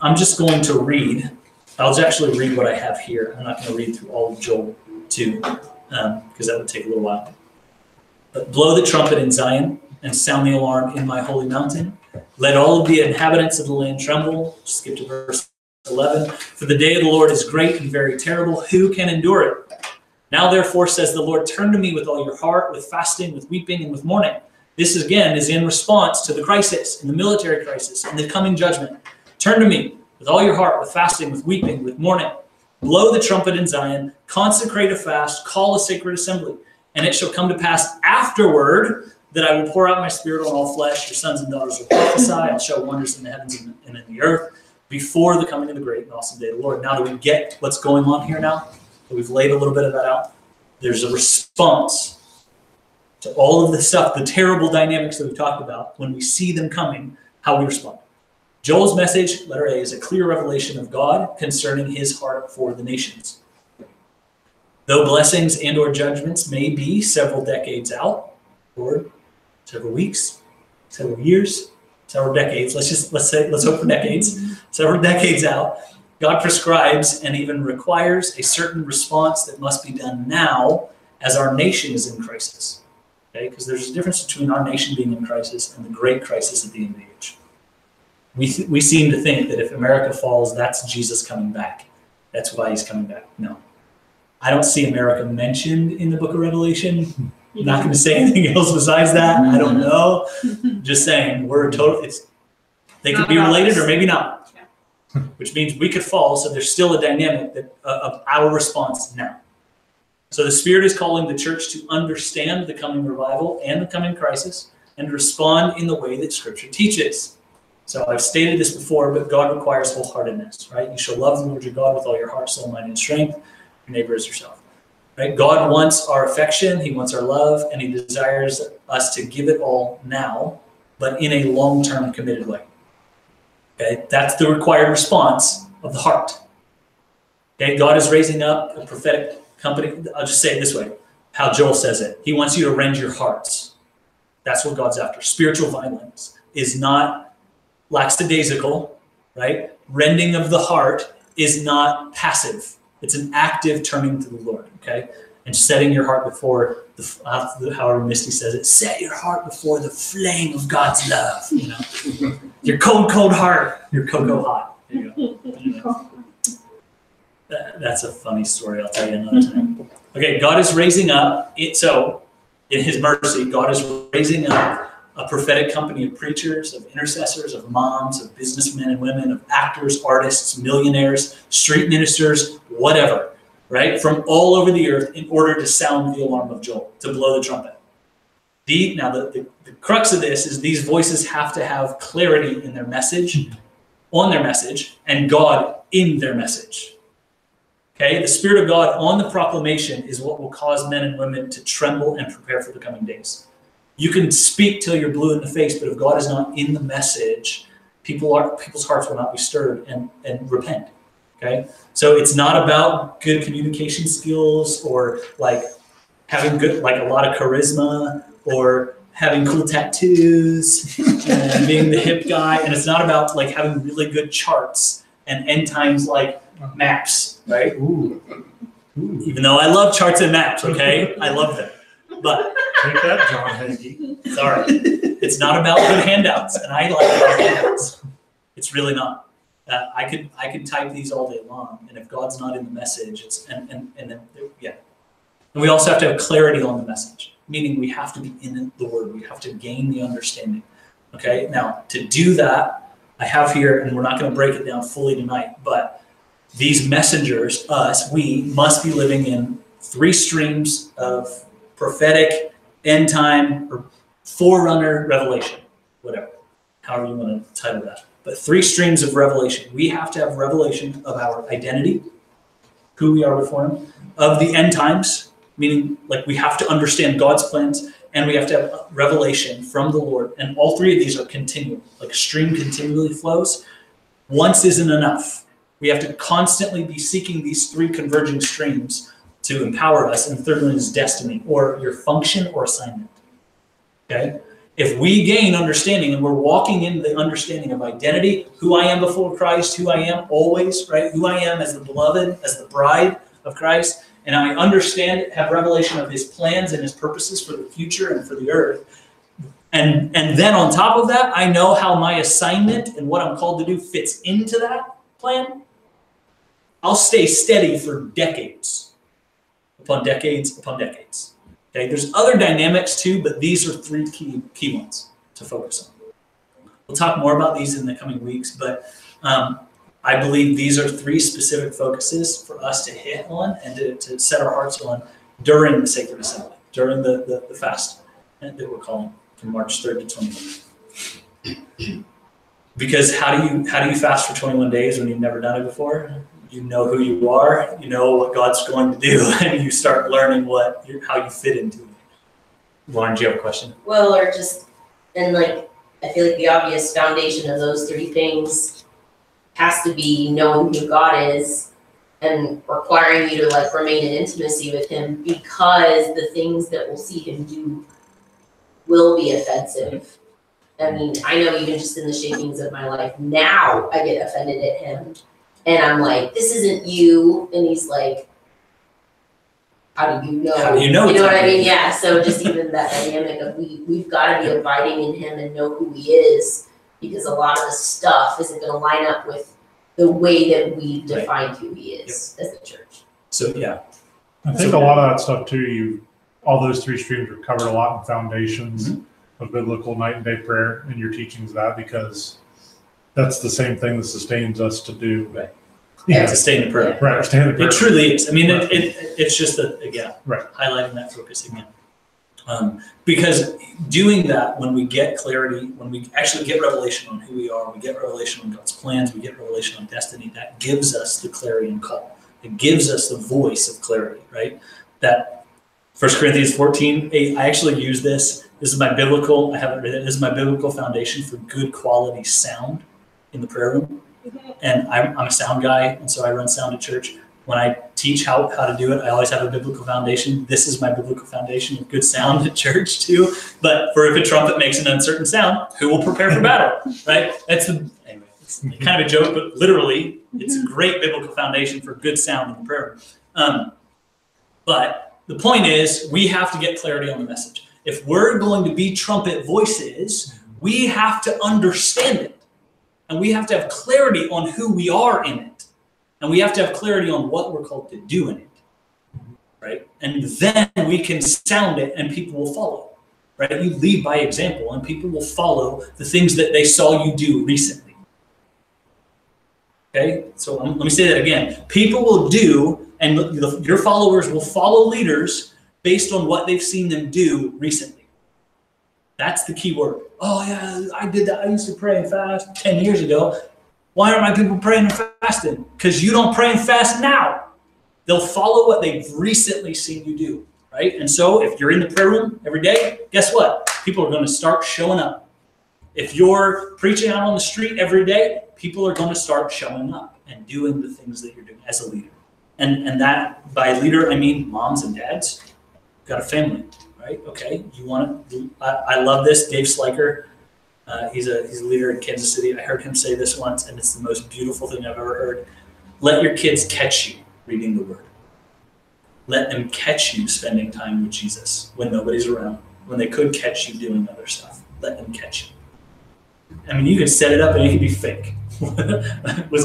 I'm just going to read. I'll actually read what I have here. I'm not going to read through all of Joel 2 because that would take a little while. But blow the trumpet in Zion and sound the alarm in my holy mountain. Let all of the inhabitants of the land tremble. Skip to verse 11. For the day of the Lord is great and very terrible. Who can endure it? Now therefore, says the Lord, turn to me with all your heart, with fasting, with weeping, and with mourning. This again is in response to the crisis, in the military crisis, in the coming judgment. Turn to me with all your heart, with fasting, with weeping, with mourning. Blow the trumpet in Zion, consecrate a fast, call a sacred assembly. And it shall come to pass afterward that I will pour out my spirit on all flesh. Your sons and daughters will prophesy. I'll show wonders in the heavens and in the earth, before the coming of the great and awesome day of the Lord. Now do we get what's going on here now? We've laid a little bit of that out. There's a response to all of the stuff, the terrible dynamics that we've talked about. When we see them coming, how we respond. Joel's message, letter A, is a clear revelation of God concerning his heart for the nations. Though blessings and or judgments may be several decades out, or several weeks, several years, several decades, let's hope for decades, several decades out, God prescribes and even requires a certain response that must be done now as our nation is in crisis, okay? Because there's a difference between our nation being in crisis and the great crisis at the end of the age. We seem to think that if America falls, that's Jesus coming back. That's why he's coming back. No. I don't see America mentioned in the book of Revelation. I'm not going to say anything else besides that. I don't know. Just saying, we're total. They could be related or maybe not, which means we could fall. So there's still a dynamic that, of our response now. So the Spirit is calling the church to understand the coming revival and the coming crisis and respond in the way that Scripture teaches. So I've stated this before, but God requires wholeheartedness, right? You shall love the Lord your God with all your heart, soul, mind, and strength. Your neighbor as yourself, right? God wants our affection. He wants our love, and he desires us to give it all now, but in a long-term committed way. Okay, that's the required response of the heart. Okay, God is raising up a prophetic company. I'll just say it this way, how Joel says it. He wants you to rend your hearts. That's what God's after. Spiritual violence is not lackadaisical, right? Rending of the heart is not passive. It's an active turning to the Lord, okay? And setting your heart before, however Misty says it, set your heart before the flame of God's love, you know? Your cold, cold heart, your cocoa hot. There you go. You know? That's a funny story. I'll tell you another time. Okay, God is raising up, so in his mercy, God is raising up a prophetic company of preachers, of intercessors, of moms, of businessmen and women, of actors, artists, millionaires, street ministers, whatever, right? From all over the earth in order to sound the alarm of Joel, to blow the trumpet. Now the crux of this is these voices have to have clarity in their message, on their message, and God in their message. Okay, the Spirit of God on the proclamation is what will cause men and women to tremble and prepare for the coming days. You can speak till you're blue in the face, but if God is not in the message, people's hearts will not be stirred and repent, okay? So it's not about good communication skills or like having good, like a lot of charisma or having cool tattoos and being the hip guy. And it's not about like having really good charts and end times like maps, right? Ooh. Ooh. Even though I love charts and maps, okay? I love them. But take that, John Hagee. Sorry. It's not about good handouts, and I like good handouts. It's really not. I could type these all day long, and if God's not in the message, it's and then. And we also have to have clarity on the message, meaning we have to be in the Word. We have to gain the understanding. Okay. Now to do that, I have here, and we're not going to break it down fully tonight, but these messengers, we must be living in three streams of prophetic, end time, or forerunner revelation, whatever, however you want to title that. But three streams of revelation. We have to have revelation of our identity, who we are before him, of the end times, meaning like we have to understand God's plans, and we have to have revelation from the Lord. And all three of these are continual, like a stream continually flows. Once isn't enough. We have to constantly be seeking these three converging streams to empower us, and the third one is destiny, or your function or assignment, okay? If we gain understanding and we're walking in the understanding of identity, who I am before Christ, who I am always, right? Who I am as the beloved, as the bride of Christ, and I understand, have revelation of his plans and his purposes for the future and for the earth. And then on top of that, I know how my assignment and what I'm called to do fits into that plan. I'll stay steady for decades. Upon decades, upon decades. Okay, there's other dynamics too, but these are three key ones to focus on. We'll talk more about these in the coming weeks, but I believe these are three specific focuses for us to hit on and to set our hearts on during the sacred assembly, during the fast that we're calling from March 3rd to 21st. Because how do you fast for 21 days when you've never done it before? You know who you are, you know what God's going to do, and you start learning how you fit into it. Lauren, do you have a question? Well, or just, and like, I feel like the obvious foundation of those three things has to be knowing who God is and requiring you to like remain in intimacy with him, because the things that we'll see him do will be offensive. I mean, I know even just in the shakings of my life, now I get offended at him. And I'm like, this isn't you. And he's like, how do you know? How do you know? You know what I mean? Yeah. So just even that dynamic of we've got to be abiding in him and know who he is, because a lot of the stuff isn't going to line up with the way that we define who he is as the church. So, yeah. I think a lot of that stuff too, all those three streams are covered a lot in Foundations of Biblical Night and Day Prayer, and your teachings of that, because that's the same thing that sustains us to do Yeah. It's a staying in prayer. Right, staying in prayer. It truly is. I mean, right. it's just that, again, right. highlighting that focus again. Because doing that, when we get clarity, when we actually get revelation on who we are, we get revelation on God's plans, we get revelation on destiny, that gives us the clarity and call. It gives us the voice of clarity, right? That 1 Corinthians 14, 8, I actually use this. This is my biblical, I haven't read it. This is my biblical foundation for good quality sound in the prayer room. And I'm a sound guy, and so I run sound at church. When I teach how to do it, I always have a biblical foundation. This is my biblical foundation of good sound at church too. But for if a trumpet makes an uncertain sound, who will prepare for battle, right? Anyway, it's kind of a joke, but literally, it's a great biblical foundation for good sound in the prayer. But the point is, we have to get clarity on the message. If we're going to be trumpet voices, we have to understand it. And we have to have clarity on who we are in it. And we have to have clarity on what we're called to do in it, right? And then we can sound it and people will follow, right? You lead by example and people will follow the things that they saw you do recently. Okay, so let me say that again. People will do, and your followers will follow leaders based on what they've seen them do recently. That's the key word. Oh yeah, I did that. I used to pray and fast 10 years ago. Why aren't my people praying and fasting? Because you don't pray and fast now. They'll follow what they've recently seen you do, right? And so if you're in the prayer room every day, guess what? People are going to start showing up. If you're preaching out on the street every day, people are going to start showing up and doing the things that you're doing as a leader. And that, by leader, I mean moms and dads. You've got a family. Right? Okay, you want to? I love this. Dave Slyker, he's a leader in Kansas City. I heard him say this once, and it's the most beautiful thing I've ever heard. Let your kids catch you reading the Word. Let them catch you spending time with Jesus when nobody's around, when they could catch you doing other stuff. Let them catch you. I mean, you could set it up and it could be fake. He was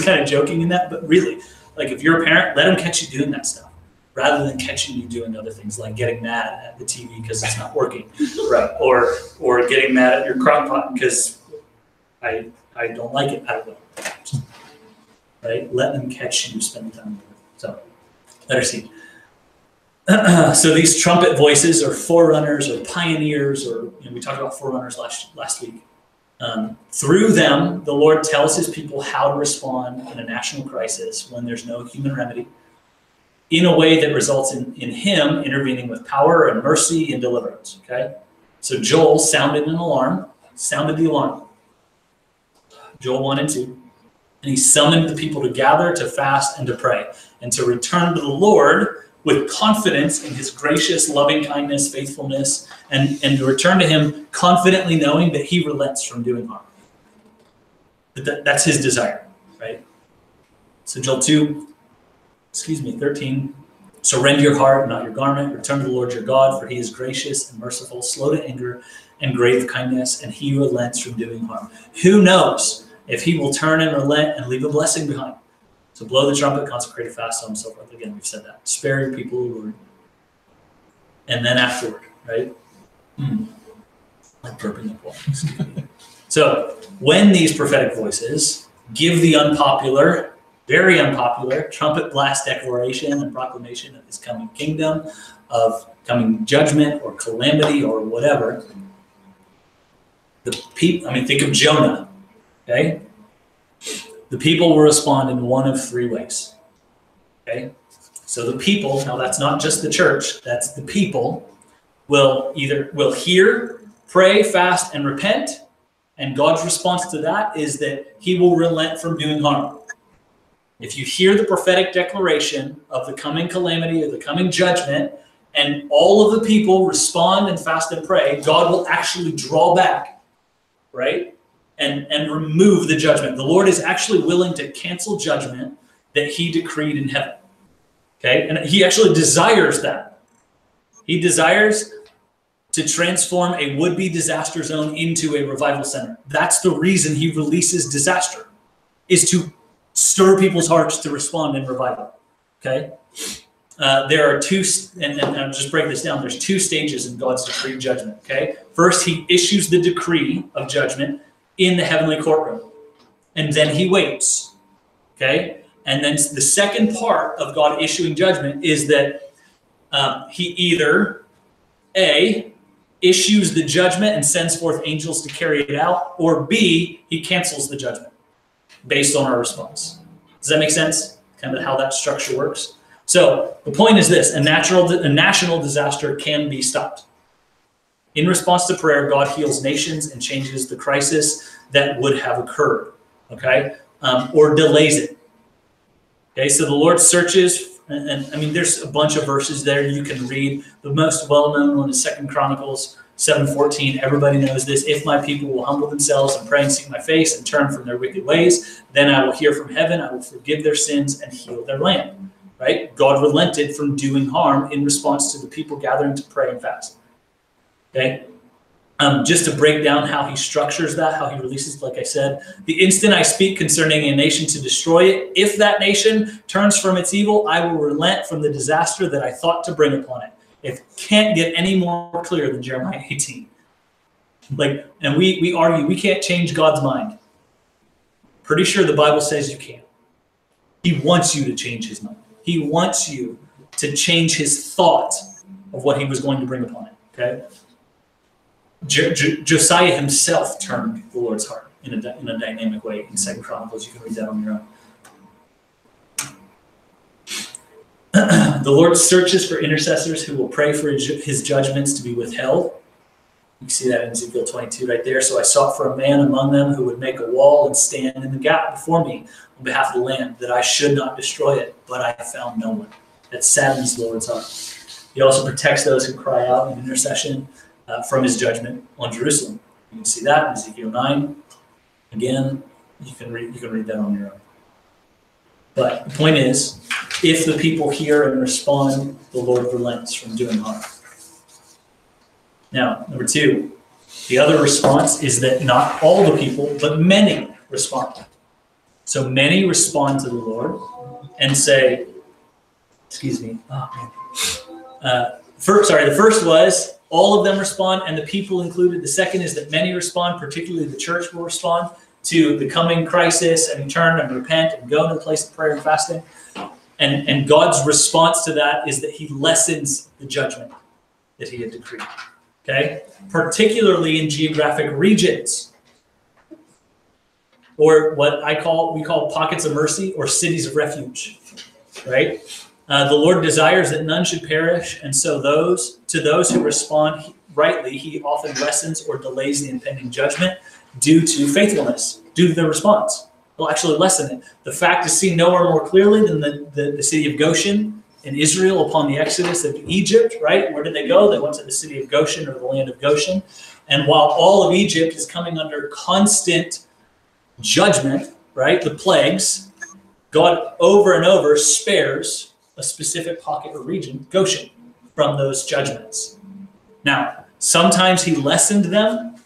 kind of joking in that, but really, like if you're a parent, let them catch you doing that stuff, rather than catching you doing other things like getting mad at the TV because it's not working, right? Or getting mad at your crock pot because I don't like it. I don't know. Right? Let them catch you spending time with them. So, letter C. So these trumpet voices are forerunners or pioneers, or we talked about forerunners last week. Through them, the Lord tells his people how to respond in a national crisis when there's no human remedy, in a way that results in him intervening with power and mercy and deliverance, okay? So Joel sounded the alarm, Joel 1 and 2, and he summoned the people to gather, to fast, and to pray, and to return to the Lord with confidence in his gracious, loving kindness, faithfulness, and to return to him confidently knowing that he relents from doing harm. That's his desire, right? So Joel 13, so rend your heart, not your garment. Return to the Lord your God, for he is gracious and merciful, slow to anger, and great with kindness, and he relents from doing harm. Who knows if he will turn and relent and leave a blessing behind? So blow the trumpet, consecrate a fast, so on and so forth. Again, we've said that. Spare your people, Lord. And then afterward, right? I'm burping up. So when these prophetic voices give the very unpopular trumpet blast declaration and proclamation of his coming kingdom, of coming judgment or calamity or whatever. Think of Jonah, okay? The people will respond in one of three ways, okay? So the people, now that's not just the church, that's the people, will hear, pray, fast, and repent, and God's response to that is that he will relent from doing harm. If you hear the prophetic declaration of the coming calamity or the coming judgment, and all of the people respond and fast and pray, God will actually draw back, right? And remove the judgment. The Lord is actually willing to cancel judgment that he decreed in heaven, okay? And he actually desires that. He desires to transform a would-be disaster zone into a revival center. That's the reason he releases disaster, is to stir people's hearts to respond in revival, okay? There are two, and I'll just break this down. There's two stages in God's decree judgment, okay? First, he issues the decree of judgment in the heavenly courtroom, and then he waits, okay? And then the second part of God issuing judgment is that he either, A, issues the judgment and sends forth angels to carry it out, or B, he cancels the judgment based on our response. Does that make sense? Kind of how that structure works. So the point is this, a national disaster can be stopped. In response to prayer, God heals nations and changes the crisis that would have occurred, okay, or delays it. Okay, so the Lord searches, and I mean, there's a bunch of verses there you can read. The most well-known one is 2 Chronicles 7:14. Everybody knows this. If my people will humble themselves and pray and seek my face and turn from their wicked ways, then I will hear from heaven, I will forgive their sins and heal their land. Right? God relented from doing harm in response to the people gathering to pray and fast. Okay? Just to break down how he structures that, how he releases, like I said, the instant I speak concerning a nation to destroy it, if that nation turns from its evil, I will relent from the disaster that I thought to bring upon it. It can't get any more clear than Jeremiah 18. Like, and we argue we can't change God's mind. Pretty sure the Bible says you can. He wants you to change his mind. He wants you to change his thought of what he was going to bring upon it. Okay. Josiah himself turned the Lord's heart in a dynamic way in 2 Chronicles. You can read that on your own. The Lord searches for intercessors who will pray for his judgments to be withheld. You see that in Ezekiel 22 right there. So I sought for a man among them who would make a wall and stand in the gap before me on behalf of the land, that I should not destroy it, but I found no one. That saddens the Lord's heart. He also protects those who cry out in intercession from his judgment on Jerusalem. You can see that in Ezekiel 9. Again, you can read that on your own. But the point is, if the people hear and respond, the Lord relents from doing harm. Now, number two, the other response is that not all the people, but many respond. So many respond to the Lord and say, the first was all of them respond, and the people included. The second is that many respond, particularly the church will respond to the coming crisis and turn and repent and go to the place of prayer and fasting. And God's response to that is that he lessens the judgment that he had decreed, okay? Particularly in geographic regions, or what we call pockets of mercy or cities of refuge, right? The Lord desires that none should perish, and so to those who respond rightly, he often lessens or delays the impending judgment due to faithfulness, due to their response. He'll actually lessen it. The fact is seen nowhere more clearly than the city of Goshen in Israel upon the exodus of Egypt, right? Where did they go? They went to the city of Goshen, or the land of Goshen. And while all of Egypt is coming under constant judgment, right, the plagues, God over and over spares a specific pocket or region, Goshen, from those judgments. Now, sometimes he lessened them,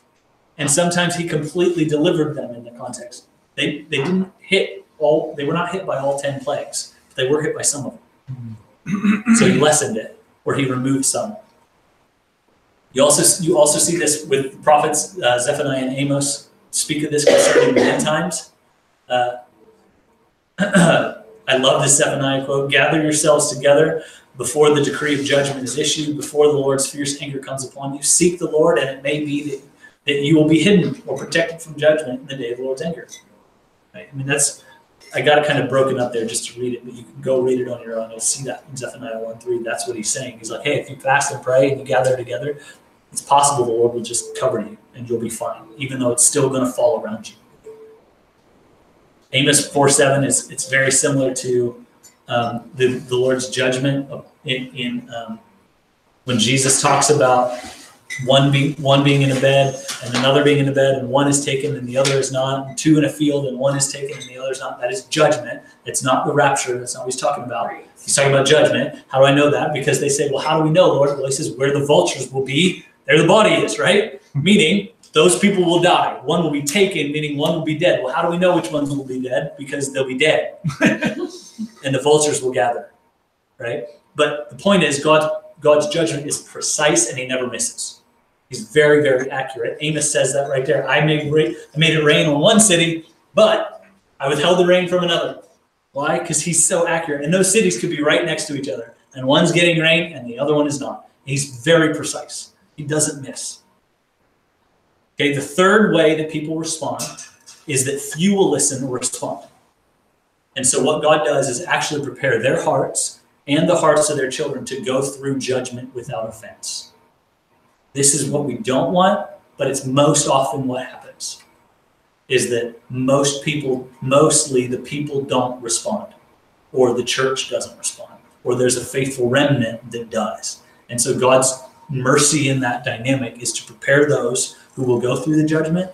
and sometimes he completely delivered them in the context. They didn't hit all, they were not hit by all 10 plagues, but they were hit by some of them. So he lessened it, or he removed some. You also see this with the prophets, Zephaniah and Amos speak of this concerning the end times. I love this Zephaniah quote, "Gather yourselves together before the decree of judgment is issued, before the Lord's fierce anger comes upon you. Seek the Lord, and it may be that you will be hidden or protected from judgment in the day of the Lord's anger." Right? I mean, I got it kind of broken up there just to read it, but you can go read it on your own. You'll see that in Zephaniah 1:3. That's what he's saying. He's like, hey, if you fast and pray and you gather together, it's possible the Lord will just cover you and you'll be fine, even though it's still going to fall around you. Amos 4:7 it's very similar to the Lord's judgment in when Jesus talks about one being in a bed and another being in a bed, and one is taken and the other is not, and two in a field and one is taken and the other is not. That is judgment. It's not the rapture. That's not what he's talking about. He's talking about judgment. How do I know that? Because they say, well, how do we know, Lord? Well, he says, where the vultures will be, there the body is, right? Meaning, those people will die. One will be taken, meaning one will be dead. Well, how do we know which ones will be dead? Because they'll be dead. And the vultures will gather, right? But the point is, God's judgment is precise and he never misses. He's very, very accurate. Amos says that right there. I made it rain on one city, but I withheld the rain from another. Why? Because he's so accurate. And those cities could be right next to each other. And one's getting rain and the other one is not. He's very precise. He doesn't miss. Okay, the third way that people respond is that few will listen or respond. And so what God does is actually prepare their hearts and the hearts of their children to go through judgment without offense. This is what we don't want, but it's most often what happens, is that mostly the people don't respond, or the church doesn't respond, or there's a faithful remnant that does. And so God's mercy in that dynamic is to prepare those who will go through the judgment,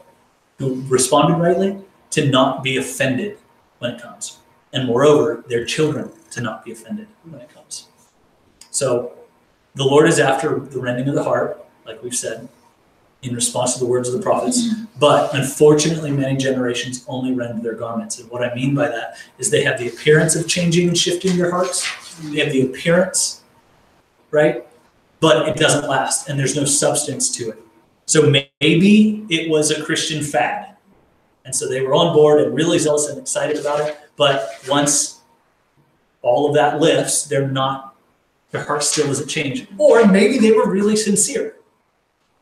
who responded rightly, to not be offended when it comes. And moreover, their children to not be offended when it comes. So the Lord is after the rending of the heart, like we've said, in response to the words of the prophets. But unfortunately, many generations only rend their garments. And what I mean by that is they have the appearance of changing and shifting their hearts. They have the appearance, right? But it doesn't last, and there's no substance to it. So maybe it was a Christian fad, and so they were on board and really zealous and excited about it. But once all of that lifts, they're not, their heart still isn't changing. Or maybe they were really sincere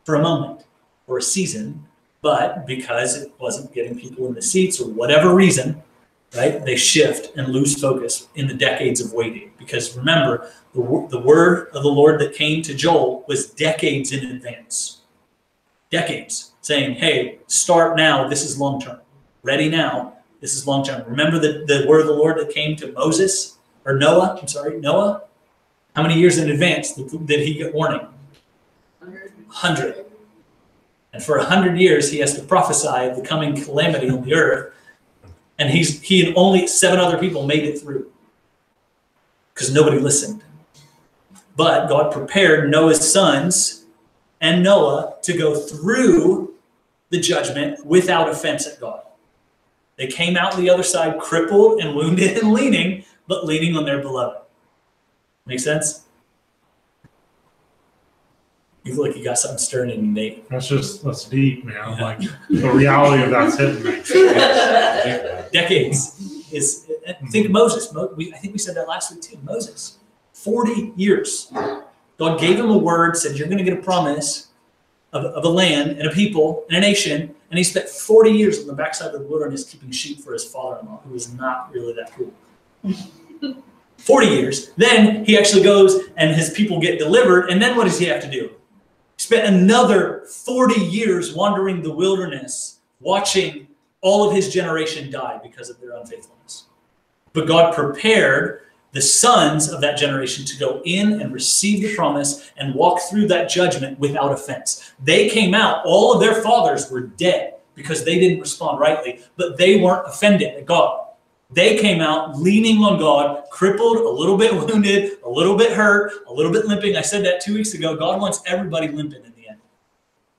for a moment or a season, but because it wasn't getting people in the seats or whatever reason, right, they shift and lose focus in the decades of waiting. Because remember, the word of the Lord that came to Joel was decades in advance. Decades, saying, hey, start now, this is long-term. Ready now, this is long-term. Remember the word of the Lord that came to Moses, or Noah, I'm sorry, Noah? How many years in advance did he get warning? 100. And for 100 years, he has to prophesy of the coming calamity on the earth. And he and only 7 other people made it through because nobody listened. But God prepared Noah's sons and Noah to go through the judgment without offense at God. They came out the other side crippled and wounded and leaning, but leaning on their beloved. Make sense? You look like you got something stirring in you, Nate. That's deep, man. Yeah. Like the reality of that's hitting me. Decades is, think Moses. I think we said that last week too. Moses, 40 years. God gave him a word, said, you're going to get a promise of a land and a people and a nation. And he spent 40 years on the backside of the wilderness keeping sheep for his father-in-law, who was not really that cool. 40 years. Then he actually goes and his people get delivered. And then what does he have to do? He spent another 40 years wandering the wilderness, watching all of his generation die because of their unfaithfulness. But God prepared the sons of that generation to go in and receive the promise and walk through that judgment without offense. They came out, all of their fathers were dead because they didn't respond rightly, but they weren't offended at God. They came out leaning on God, crippled, a little bit wounded, a little bit hurt, a little bit limping. I said that 2 weeks ago. God wants everybody limping in the end,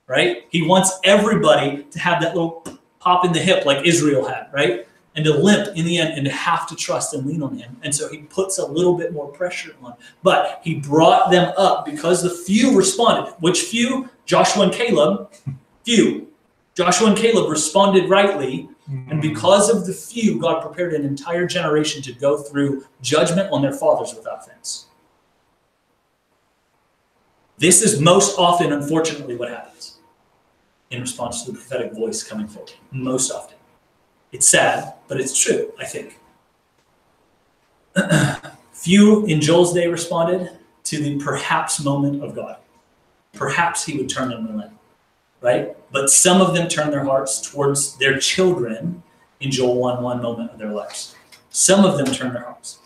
right? He wants everybody to have that little pop in the hip like Israel had, right? And to limp in the end and to have to trust and lean on him. And so he puts a little bit more pressure on. But he brought them up because the few responded. Which few? Joshua and Caleb. Few. Joshua and Caleb responded rightly. And because of the few, God prepared an entire generation to go through judgment on their fathers without offense. This is most often, unfortunately, what happens in response to the prophetic voice coming forward. Most often. It's sad, but it's true, I think. Few in Joel's day responded to the perhaps moment of God. Perhaps he would turn and relent, right? But some of them turned their hearts towards their children in Joel 1:1 moment of their lives. Some of them turned their hearts.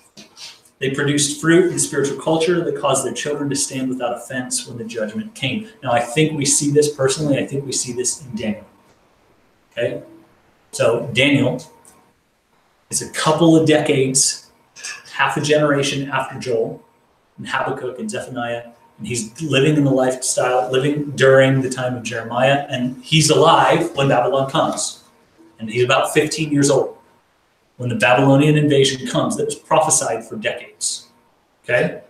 They produced fruit in spiritual culture that caused their children to stand without offense when the judgment came. Now, I think we see this personally. I think we see this in Daniel, okay? So Daniel is a couple of decades, half a generation after Joel and Habakkuk and Zephaniah. And he's living in the lifestyle, living during the time of Jeremiah. And he's alive when Babylon comes. And he's about 15 years old when the Babylonian invasion comes that was prophesied for decades. Okay?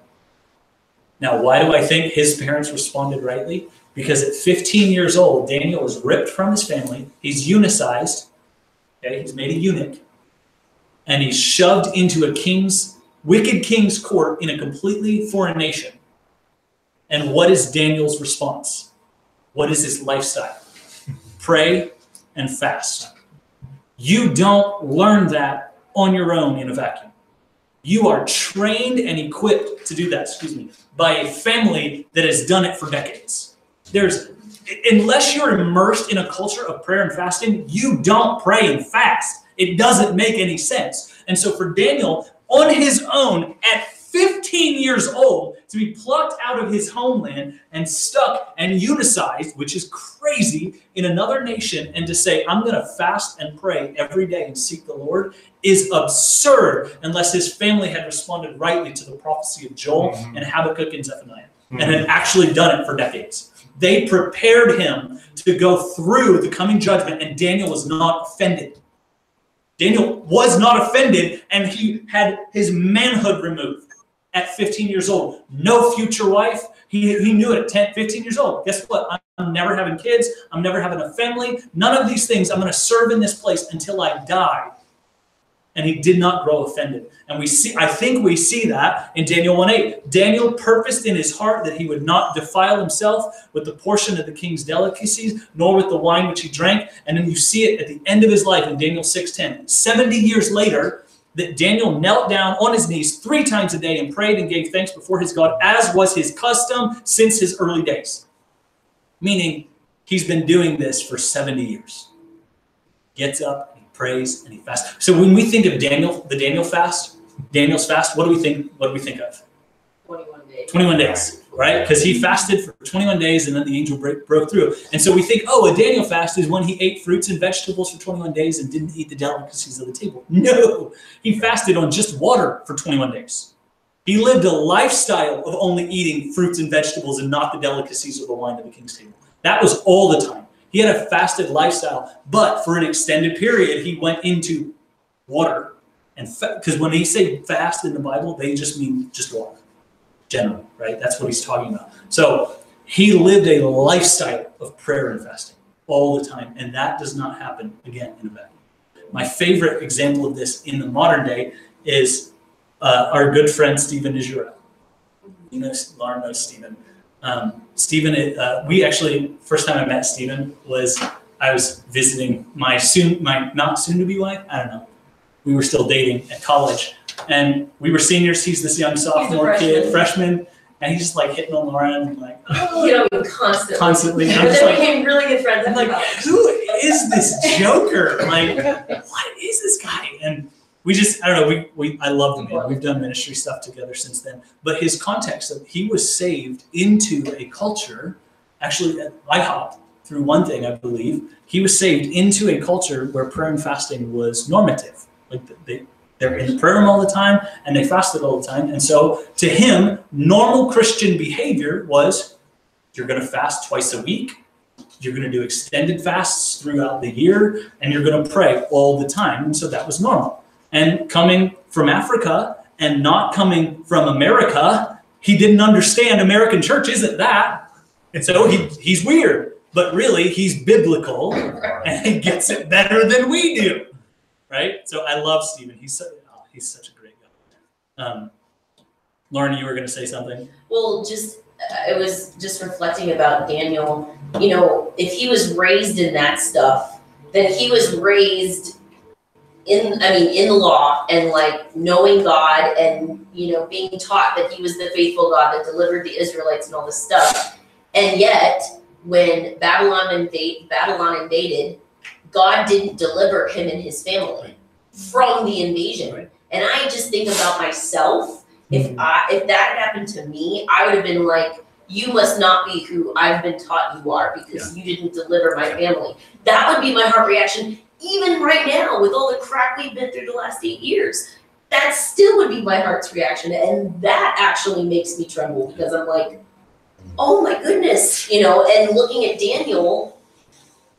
Now, why do I think his parents responded rightly? Because at 15 years old, Daniel was ripped from his family. He's unicized. Okay, he's made a eunuch, and he's shoved into a wicked king's court in a completely foreign nation. And what is Daniel's response? What is his lifestyle? Pray and fast. You don't learn that on your own in a vacuum. You are trained and equipped to do that, by a family that has done it for decades. Unless you're immersed in a culture of prayer and fasting, you don't pray and fast. It doesn't make any sense. And so for Daniel, on his own, at 15 years old, to be plucked out of his homeland and stuck and unicized, which is crazy, in another nation, and to say, I'm going to fast and pray every day and seek the Lord, is absurd unless his family had responded rightly to the prophecy of Joel and Habakkuk and Zephaniah and had actually done it for decades. They prepared him to go through the coming judgment, and Daniel was not offended. Daniel was not offended, and he had his manhood removed at 15 years old. No future wife. He knew it at 15 years old. Guess what? I'm never having kids. I'm never having a family. None of these things. I'm going to serve in this place until I die. And he did not grow offended. And I think we see that in Daniel 1:8. Daniel purposed in his heart that he would not defile himself with the portion of the king's delicacies, nor with the wine which he drank. And then you see it at the end of his life in Daniel 6:10. 70 years later, that Daniel knelt down on his knees 3 times a day and prayed and gave thanks before his God, as was his custom since his early days. Meaning, he's been doing this for 70 years. Gets up, prays, and he fasts. So when we think of Daniel, the Daniel fast, Daniel's fast, what do we think? What do we think of? 21 days. 21 days, right? Because he fasted for 21 days, and then the angel broke through. And so we think, oh, a Daniel fast is when he ate fruits and vegetables for 21 days and didn't eat the delicacies of the table. No, he fasted on just water for 21 days. He lived a lifestyle of only eating fruits and vegetables and not the delicacies of the wine of the king's table. That was all the time. He had a fasted lifestyle, but for an extended period, he went into water. And because when they say fast in the Bible, they just mean just water, generally, right? That's what he's talking about. So he lived a lifestyle of prayer and fasting all the time, and that does not happen again in a vacuum. My favorite example of this in the modern day is our good friend Stephen Isura. You know, Lauren knows Stephen. Stephen, we actually, first time I met Stephen was I was visiting my not soon to be wife. I don't know. We were still dating at college, and we were seniors. He's this young sophomore freshman, and he's just like hitting on Lauren, and like, constantly. And then we became really good friends. I'm like, who is this joker? Like, what is this guy? And we just, I don't know. I love the man. We've done ministry stuff together since then. But his context, he was saved into a culture, actually at IHOP through one thing, I believe. He was saved into a culture where prayer and fasting was normative. Like they're in the prayer room all the time, and they fasted all the time. And so to him, normal Christian behavior was you're going to fast twice a week. You're going to do extended fasts throughout the year, and you're going to pray all the time. And so that was normal. And coming from Africa and not coming from America, he didn't understand American church isn't that. And so he's weird, but really he's biblical and he gets it better than we do, right? So I love Stephen. He's such a great guy. Lauren, you were going to say something? Well, I was just reflecting about Daniel. You know, if he was raised in that stuff, then he was raised in the law and like knowing God and, you know, being taught that he was the faithful God that delivered the Israelites and all this stuff. And yet when Babylon invaded, God didn't deliver him and his family from the invasion. Right. And I just think about myself. If that had happened to me, I would have been like, you must not be who I've been taught you are because you didn't deliver my family. That would be my heart reaction. Even right now, with all the crap we've been through the last 8 years, that still would be my heart's reaction. And that actually makes me tremble because I'm like, oh my goodness, you know, and looking at Daniel,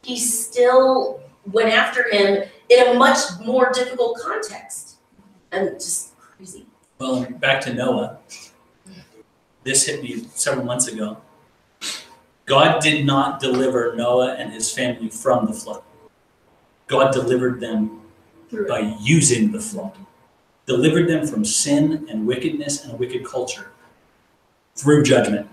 he still went after him in a much more difficult context. I'm just crazy. Well, back to Noah. This hit me several months ago. God did not deliver Noah and his family from the flood. God delivered them by using the flock, delivered them from sin and wickedness and a wicked culture through judgment.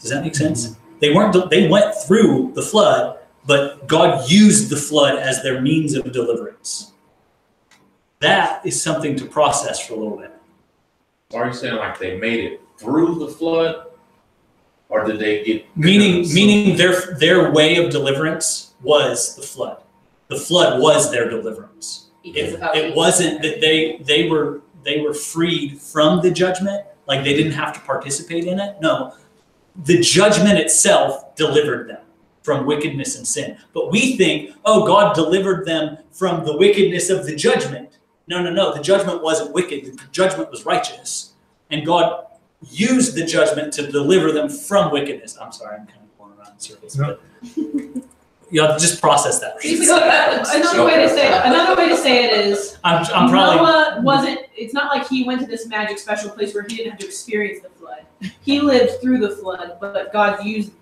Does that make sense? They went through the flood, but God used the flood as their means of deliverance. That is something to process for a little bit. Are you saying like they made it through the flood, or did they get meaning their way of deliverance was the flood? The flood was their deliverance. It wasn't that they were freed from the judgment, like they didn't have to participate in it. No, the judgment itself delivered them from wickedness and sin. But we think, oh, God delivered them from the wickedness of the judgment. No, no, no. The judgment wasn't wicked. The judgment was righteous. And God used the judgment to deliver them from wickedness. I'm sorry, I'm kind of going around in circles. No. But you have to just process that. Another way to say it is Noah wasn't, it's not like he went to this magic special place where he didn't have to experience the flood. He lived through the flood, but God used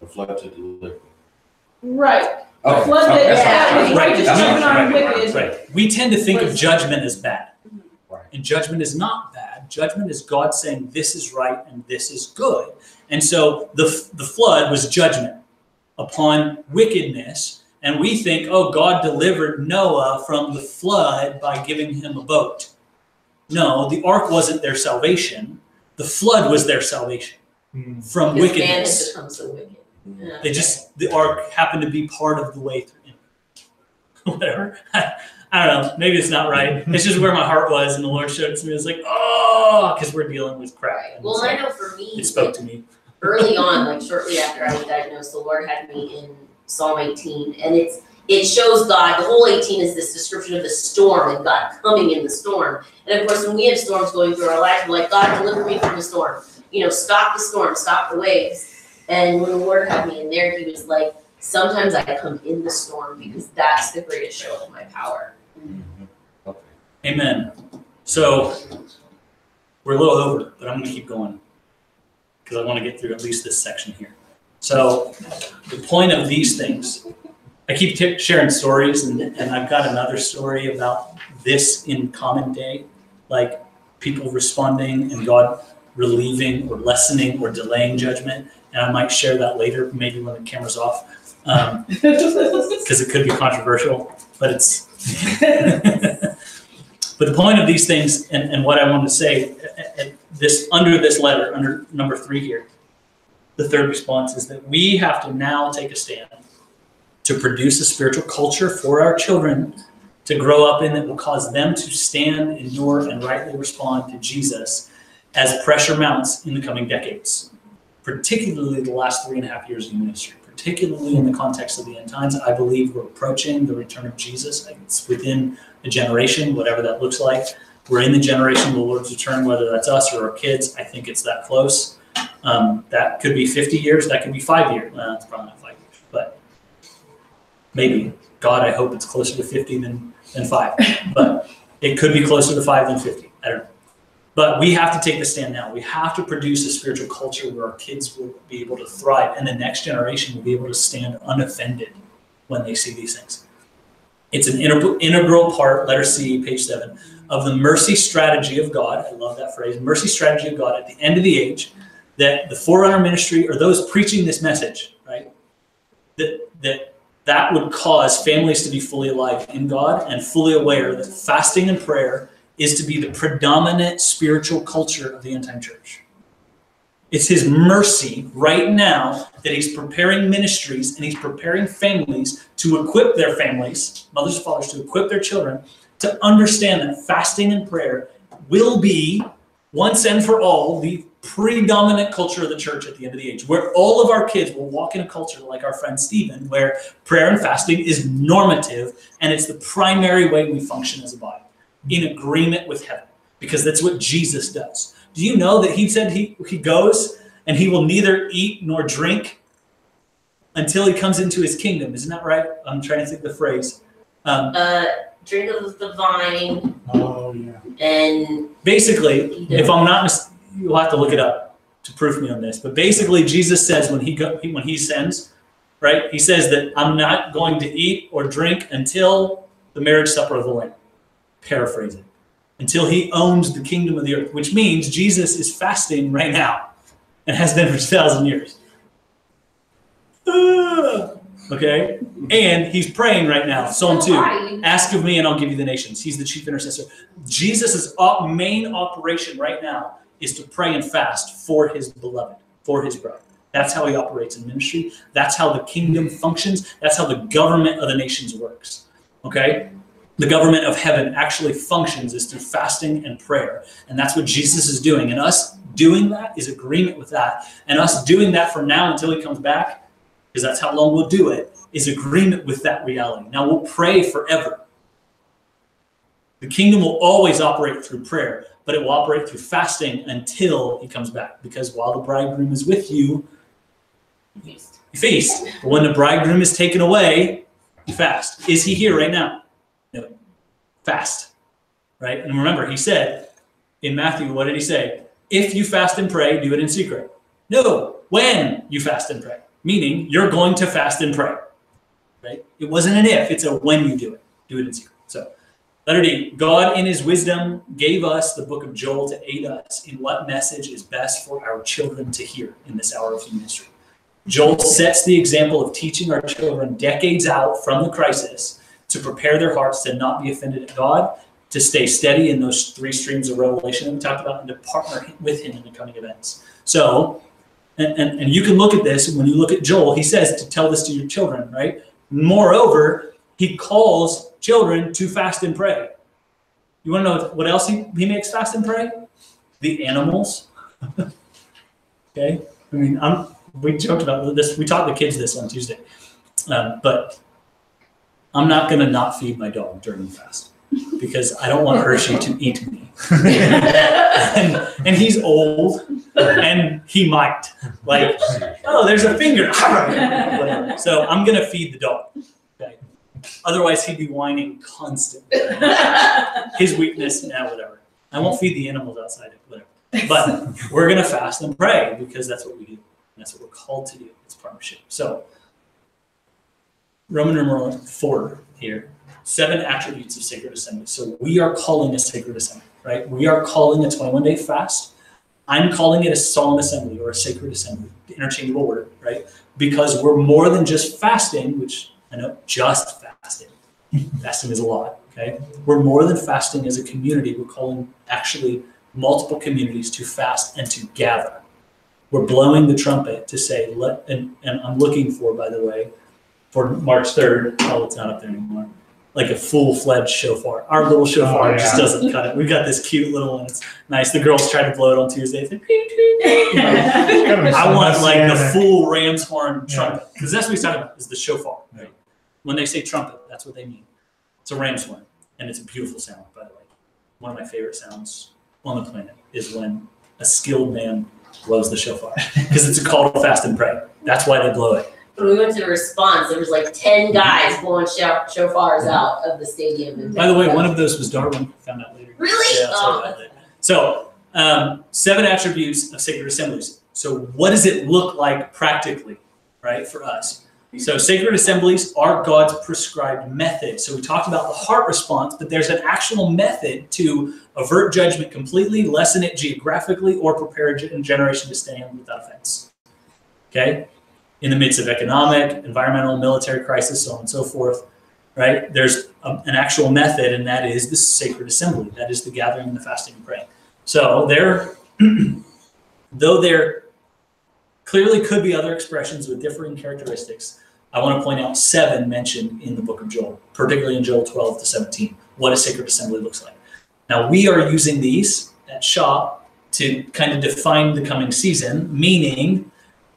the flood to deliver. Right. Oh, the flood that was righteous, juvenile, wicked. Right. We tend to think of judgment as bad. Right. And judgment is not bad. Judgment is God saying this is right and this is good. And so the flood was judgment upon wickedness. And we think, oh, God delivered Noah from the flood by giving him a boat. No, the ark wasn't their salvation. The flood was their salvation from wickedness. Man had become so wicked. Yeah. The ark happened to be part of the way through. Whatever. I don't know. Maybe it's not right. It's just where my heart was, and the Lord showed it to me. It's like, oh, because we're dealing with crap. Well, I know for me, it spoke to me. Early on, like shortly after I was diagnosed, the Lord had me in Psalm 18, and it shows God. The whole 18 is this description of the storm and God coming in the storm. And of course, when we have storms going through our lives, we're like, God, deliver me from the storm. You know, stop the storm, stop the waves. And when the Lord had me in there, he was like, sometimes I come in the storm because that's the greatest show of my power. Amen. So we're a little over, but I'm going to keep going because I want to get through at least this section here. So the point of these things, I keep sharing stories, and I've got another story about this in common day, like people responding and God relieving or lessening or delaying judgment. And I might share that later, maybe when the camera's off, because it could be controversial, but it's... But the point of these things, and what I wanted to say, under number 3 here, the third response is that we have to now take a stand to produce a spiritual culture for our children to grow up in that will cause them to stand, endure, and rightly respond to Jesus as pressure mounts in the coming decades. Particularly the last 3.5 years of ministry, particularly in the context of the end times. I believe we're approaching the return of Jesus. It's within a generation, whatever that looks like. We're in the generation of the Lord's return, whether that's us or our kids. I think it's that close. That could be 50 years. That could be 5 years. No, it's probably not 5 years, but maybe. God, I hope it's closer to 50 than 5. But it could be closer to 5 than 50. I don't know. But we have to take the stand now. We have to produce a spiritual culture where our kids will be able to thrive and the next generation will be able to stand unoffended when they see these things. It's an integral part, letter C, page 7, of the mercy strategy of God. I love that phrase, mercy strategy of God at the end of the age, that the forerunner ministry or those preaching this message, right, that would cause families to be fully alive in God and fully aware that fasting and prayer is to be the predominant spiritual culture of the end-time church. It's his mercy right now that he's preparing ministries and he's preparing families to equip their families, mothers and fathers, to equip their children to understand that fasting and prayer will be, once and for all, the predominant culture of the church at the end of the age, where all of our kids will walk in a culture like our friend Stephen, where prayer and fasting is normative and it's the primary way we function as a body, in agreement with heaven, because that's what Jesus does. Do you know that he said he goes and he will neither eat nor drink until he comes into his kingdom? Isn't that right? I'm trying to think the phrase. Drink of the vine. Oh, yeah. And basically, if I'm not mistaken, you'll have to look it up to proof me on this, but basically Jesus says when he sends, right, he says that I'm not going to eat or drink until the marriage supper of the Lamb, paraphrasing, until he owns the kingdom of the earth, which means Jesus is fasting right now and has been for 2,000 years. Okay? And he's praying right now. Psalm 2, ask of me and I'll give you the nations. He's the chief intercessor. Jesus' main operation right now is to pray and fast for his beloved, for his brother. That's how he operates in ministry. That's how the kingdom functions. That's how the government of the nations works. Okay? The government of heaven actually functions is through fasting and prayer. And that's what Jesus is doing. And us doing that is agreement with that. And us doing that from now until he comes back, because that's how long we'll do it, is agreement with that reality. Now we'll pray forever. The kingdom will always operate through prayer, but it will operate through fasting until he comes back. Because while the bridegroom is with you, you feast. But when the bridegroom is taken away, you fast. Is he here right now? No. Fast. Right? And remember, he said in Matthew, what did he say? If you fast and pray, do it in secret. No. When you fast and pray. Meaning, you're going to fast and pray. Right? It wasn't an if. It's a when you do it. Do it in secret. So, letter D, God in his wisdom gave us the book of Joel to aid us in what message is best for our children to hear in this hour of human history. Joel sets the example of teaching our children decades out from the crisis to prepare their hearts to not be offended at God, to stay steady in those three streams of revelation that we talked about, and to partner with him in the coming events. So, and you can look at this, and when you look at Joel, he says to tell this to your children, right? Moreover, he calls children to fast and pray. You want to know what else he makes fast and pray? The animals. Okay? I mean, we joked about this. We taught the kids this on Tuesday. But I'm not going to not feed my dog during the fast because I don't want Hershey to eat me. and he's old, and he might. Like, oh, there's a finger. So I'm going to feed the dog. Okay? Otherwise, he'd be whining constantly. His weakness, nah, whatever. I won't feed the animals outside, whatever. But we're going to fast and pray because that's what we do. That's what we're called to do. It's partnership. So, Roman numeral 4 here, 7 attributes of sacred assembly. So we are calling a sacred assembly, right? We are calling a 21-day fast. I'm calling it a solemn assembly or a sacred assembly, interchangeable word, right? Because we're more than just fasting, which I know, just fasting. Fasting is a lot, okay? We're more than fasting as a community. We're calling actually multiple communities to fast and to gather. We're blowing the trumpet to say, and I'm looking for, by the way, for March 3rd, oh, it's not up there anymore, like a full-fledged shofar. Our little shofar just doesn't cut it. We've got this cute little one. It's nice. The girls try to blow it on Tuesdays. Like, I want like the full ram's horn trumpet, because that's what he's talking about, is the shofar. Right? When they say trumpet, that's what they mean. It's a ram's horn, and it's a beautiful sound, by the way. One of my favorite sounds on the planet is when a skilled man blows the shofar, because it's a call to fast and pray. That's why they blow it. When we went to the response, there was like 10 guys blowing shofars out of the stadium. And by the way, one of those was Darwin. Found out later. Really? Yeah, so 7 attributes of sacred assemblies. So what does it look like practically, right, for us? So sacred assemblies are God's prescribed method. So we talked about the heart response, but there's an actual method to avert judgment completely, lessen it geographically, or prepare a generation to stand without offense. Okay? In the midst of economic, environmental, military crisis, so on and so forth, right? There's an actual method, and that is the sacred assembly. That is the gathering and the fasting and praying. So there, though there clearly could be other expressions with differing characteristics, I want to point out 7 mentioned in the book of Joel, particularly in Joel 12 to 17, what a sacred assembly looks like. Now, we are using these at SHOP to kind of define the coming season, meaning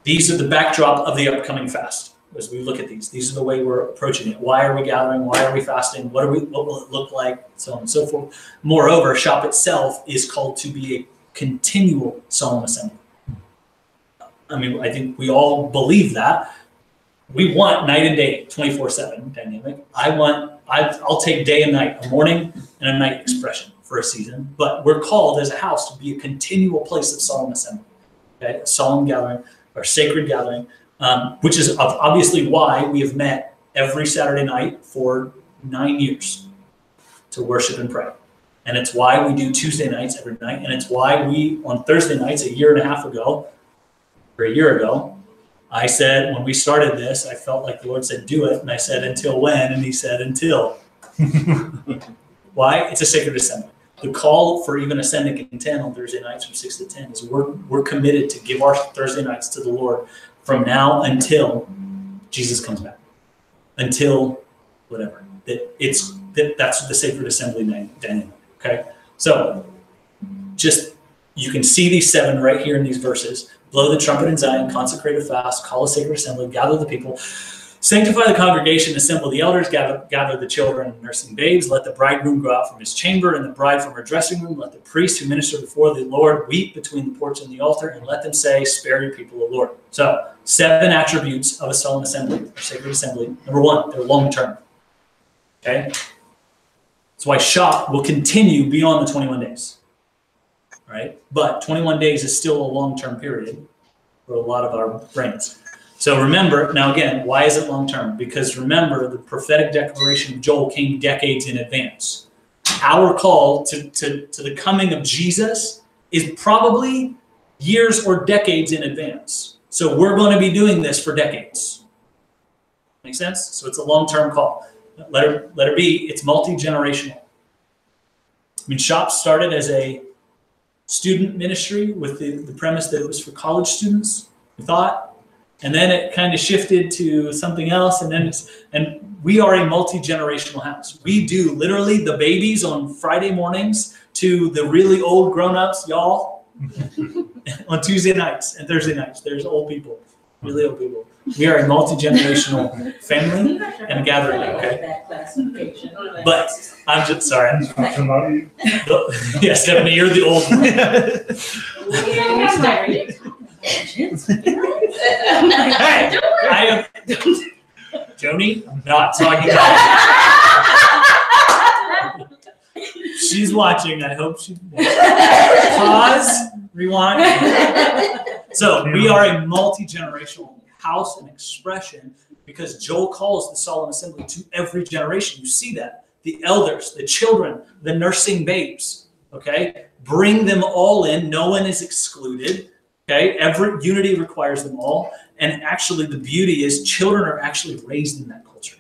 these are the backdrop of the upcoming fast. As we look at these are the way we're approaching it. Why are we gathering? Why are we fasting? What will it look like? So on and so forth. Moreover, SHOP itself is called to be a continual solemn assembly. I mean, I think we all believe that. We want night and day, 24/7 dynamic. I'll take day and night, a morning and a night expression for a season. But we're called as a house to be a continual place of solemn assembly, okay? A solemn gathering, or sacred gathering, which is obviously why we have met every Saturday night for 9 years. to worship and pray. And it's why we do Tuesday nights every night. And it's why we, on Thursday nights a year ago, I said, when we started this, I felt like the Lord said, do it. And I said, until when? And he said, until. Why? It's a sacred assembly. The call for even Ascend and Contend on Thursday nights from 6 to 10 is we're committed to give our Thursday nights to the Lord from now until Jesus comes back, until whatever. That's the sacred assembly dynamic. Okay, so just you can see these seven right here in these verses. Blow the trumpet in Zion, consecrate a fast, call a sacred assembly, gather the people, sanctify the congregation, assemble the elders, gather the children and nursing babes. Let the bridegroom go out from his chamber and the bride from her dressing room. Let the priests who minister before the Lord weep between the porch and the altar, and let them say, spare your people, O Lord. So, seven attributes of a solemn assembly, or sacred assembly. Number one, they're long-term. Okay? That's why shop will continue beyond the 21 days. Right? But 21 days is still a long-term period for a lot of our brains. So remember, now again, why is it long-term? Because remember, the prophetic declaration of Joel came decades in advance. Our call to the coming of Jesus is probably years or decades in advance. So we're going to be doing this for decades. Make sense? So it's a long-term call. Letter B, it's multi-generational. I mean, SHOP started as a student ministry with the premise that it was for college students, we thought. And then it kind of shifted to something else, and then we are a multi-generational house. We do literally the babies on Friday mornings to the really old grown-ups, y'all, on Tuesday nights and Thursday nights. There's old people, really old people. We are a multi-generational family and gathering, okay? But I'm just sorry. I'm talking about you. Yeah, Stephanie, you're the old one. Hey, I am, Joni, I'm not talking about you. She's watching. I hope she pause, rewind. So we are a multi-generational house and expression because Joel calls the solemn assembly to every generation. You see that. The elders, the children, the nursing babes. Okay? Bring them all in. No one is excluded. Okay, every unity requires them all, and actually the beauty is children are actually raised in that culture.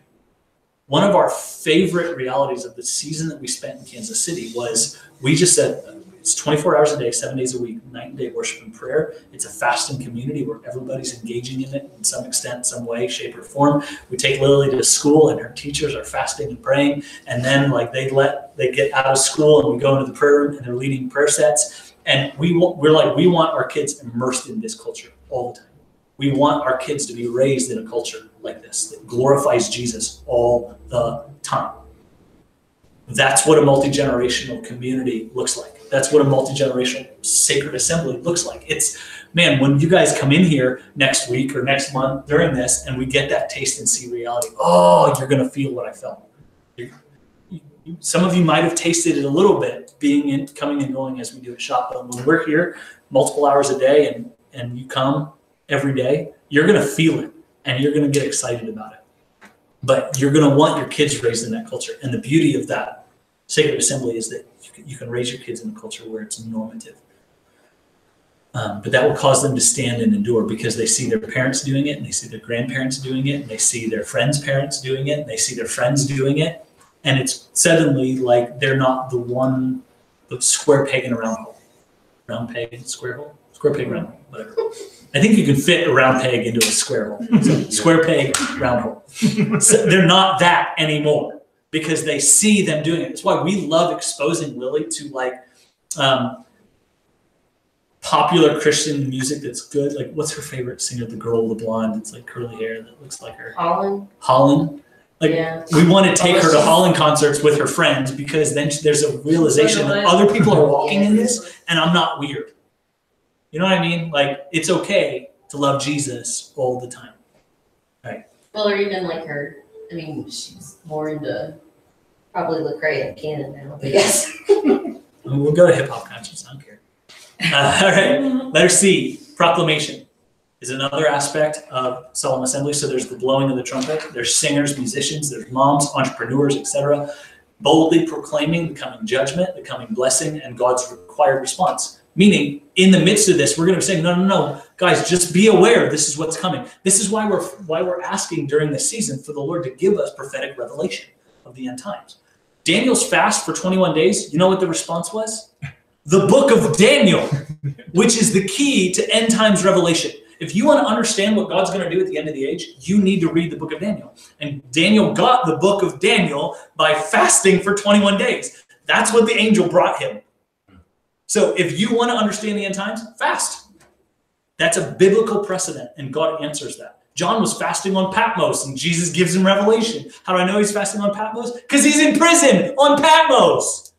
One of our favorite realities of the season that we spent in Kansas City was we just said it's 24 hours a day, 7 days a week, night and day worship and prayer. It's a fasting community where everybody's engaging in it in some extent, some way, shape, or form. We take Lily to school, and her teachers are fasting and praying, and then like they get out of school, and we go into the prayer room, and they're leading prayer sets. And we want our kids immersed in this culture all the time. We want our kids to be raised in a culture like this that glorifies Jesus all the time. That's what a multi-generational community looks like. That's what a multi-generational sacred assembly looks like. It's, man, when you guys come in here next week or next month during this and we get that taste and see reality, oh, you're going to feel what I felt. Some of you might have tasted it a little bit being in, coming and going as we do at SHOP. But when we're here multiple hours a day and you come every day, you're going to feel it and you're going to get excited about it. But you're going to want your kids raised in that culture. And the beauty of that sacred assembly is that you can raise your kids in a culture where it's normative. But that will cause them to stand and endure because they see their parents doing it and they see their grandparents doing it and they see their friends' parents doing it and they see their friends doing it. And it's suddenly like they're not the one square peg in a round hole. Round peg, square hole? Square peg, round hole, whatever. I think you can fit a round peg into a square hole. So square peg, round hole. So they're not that anymore because they see them doing it. That's why we love exposing Lily to like popular Christian music that's good. Like what's her favorite singer? The girl with the blonde that's like curly hair that looks like her. Holland. Like, yeah. We want to take her to Holland concerts with her friends because then there's a realization that other people are walking in this and I'm not weird. You know what I mean? Like, it's okay to love Jesus all the time. Right. Well, or even like her, I mean, she's more into probably Lecrae and Cannon now, but yes. We'll go to hip hop concerts, I don't care. All right. Letter C, proclamation. Is another aspect of solemn assembly. So there's the blowing of the trumpet. There's singers, musicians, there's moms, entrepreneurs, etc. boldly proclaiming the coming judgment, the coming blessing, and God's required response. Meaning, in the midst of this, we're going to be saying, no, no, no, guys, just be aware. This is what's coming. This is why we're asking during this season for the Lord to give us prophetic revelation of the end times. Daniel's fast for 21 days. You know what the response was? The book of Daniel, which is the key to end times revelation. If you want to understand what God's going to do at the end of the age, you need to read the book of Daniel. And Daniel got the book of Daniel by fasting for 21 days. That's what the angel brought him. So if you want to understand the end times, fast. That's a biblical precedent, and God answers that. John was fasting on Patmos, and Jesus gives him revelation. How do I know he's fasting on Patmos? Because he's in prison on Patmos.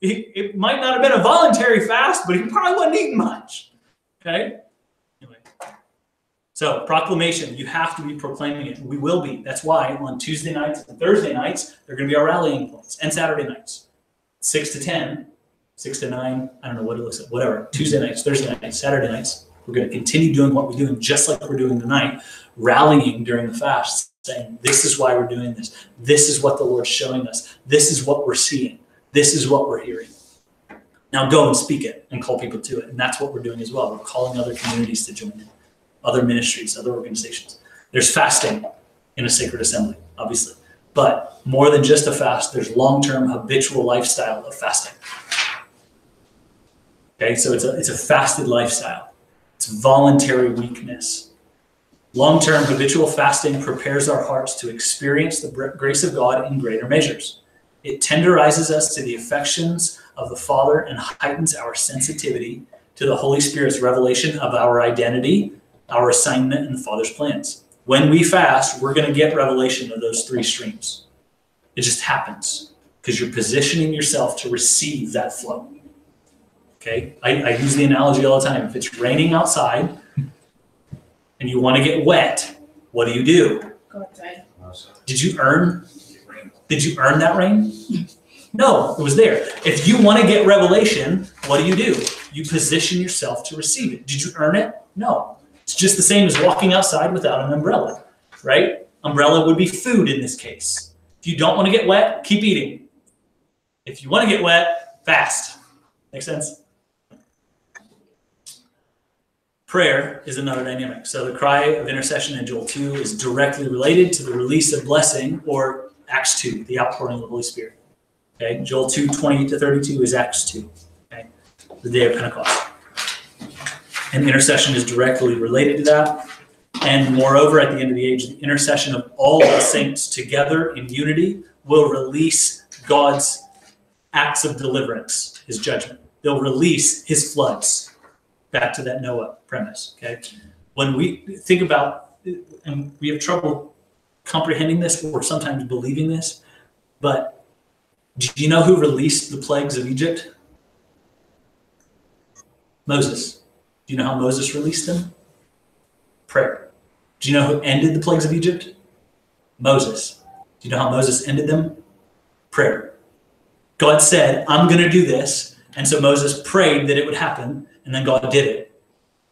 It might not have been a voluntary fast, but he probably wasn't eating much. Okay? So proclamation, you have to be proclaiming it. We will be. That's why on Tuesday nights and Thursday nights, they're going to be our rallying points, and Saturday nights, 6 to 10, 6 to 9, I don't know what it looks like, whatever. Tuesday nights, Thursday nights, Saturday nights, we're going to continue doing what we're doing just like we're doing tonight, rallying during the fast, saying this is why we're doing this. This is what the Lord's showing us. This is what we're seeing. This is what we're hearing. Now go and speak it and call people to it, and that's what we're doing as well. We're calling other communities to join in. Other ministries, other organizations. There's fasting in a sacred assembly, obviously. But more than just a fast, there's long-term habitual lifestyle of fasting. Okay, so it's a fasted lifestyle. It's voluntary weakness. Long-term habitual fasting prepares our hearts to experience the grace of God in greater measures. It tenderizes us to the affections of the Father and heightens our sensitivity to the Holy Spirit's revelation of our identity, our assignment, and the Father's plans. When we fast, we're going to get revelation of those three streams. It just happens because you're positioning yourself to receive that flow. Okay, I use the analogy all the time. If it's raining outside and you want to get wet, what do? Go outside. Did you earn that rain? No, it was there. If you want to get revelation, what do? You position yourself to receive it. Did you earn it? No. It's just the same as walking outside without an umbrella, right? Umbrella would be food in this case. If you don't want to get wet, keep eating. If you want to get wet, fast. Make sense? Prayer is another dynamic. So the cry of intercession in Joel 2 is directly related to the release of blessing, or Acts 2, the outpouring of the Holy Spirit. Okay, Joel 2, 20 to 32 is Acts 2, okay? The day of Pentecost. And intercession is directly related to that. And moreover, at the end of the age, the intercession of all the saints together in unity will release God's acts of deliverance, his judgment. They'll release his floods. Back to that Noah premise, okay? When we think about, and we have trouble comprehending this or sometimes believing this, but do you know who released the plagues of Egypt? Moses. Do you know how Moses released them? Prayer. Do you know who ended the plagues of Egypt? Moses. Do you know how Moses ended them? Prayer. God said, I'm going to do this. And so Moses prayed that it would happen, and then God did it.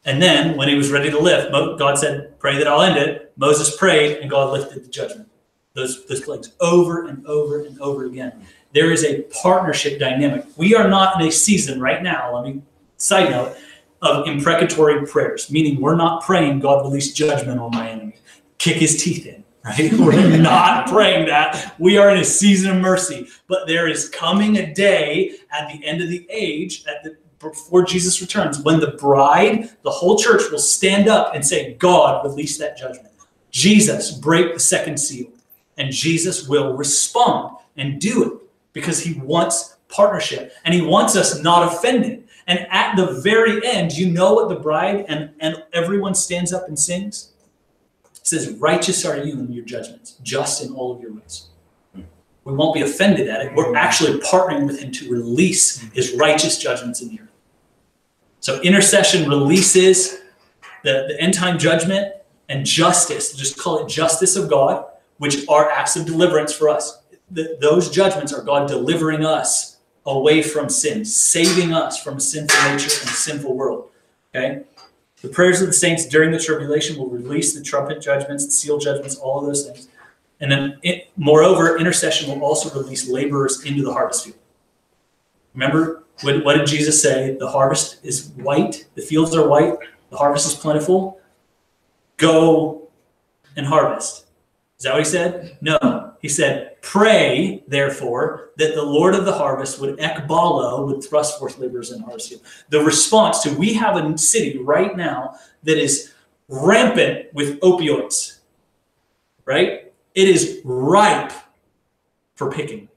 And then when he was ready to lift, God said, pray that I'll end it. Moses prayed, and God lifted the judgment. Those plagues over and over and over again. There is a partnership dynamic. We are not in a season right now, let me side note, of imprecatory prayers, meaning we're not praying, God release judgment on my enemy. Kick his teeth in, right? We're not praying that. We are in a season of mercy. But there is coming a day at the end of the age, before Jesus returns, when the bride, the whole church, will stand up and say, God, release that judgment. Jesus, break the second seal. And Jesus will respond and do it because he wants partnership. And he wants us not offended. And at the very end, you know what the bride and everyone stands up and sings? It says, righteous are you in your judgments, just in all of your ways. We won't be offended at it. We're actually partnering with him to release his righteous judgments in the earth. So intercession releases the end time judgment and justice. Just call it justice of God, which are acts of deliverance for us. Those judgments are God delivering us away from sin, saving us from a sinful nature and a sinful world, okay? The prayers of the saints during the tribulation will release the trumpet judgments, the seal judgments, all of those things. And then, moreover, intercession will also release laborers into the harvest field. Remember, what did Jesus say? The harvest is white. The fields are white. The harvest is plentiful. Go and harvest. Is that what he said? No. He said, pray, therefore, that the Lord of the harvest would ekbalo, would thrust forth laborers in the harvest field. The response to, we have a city right now that is rampant with opioids, right? It is ripe for picking.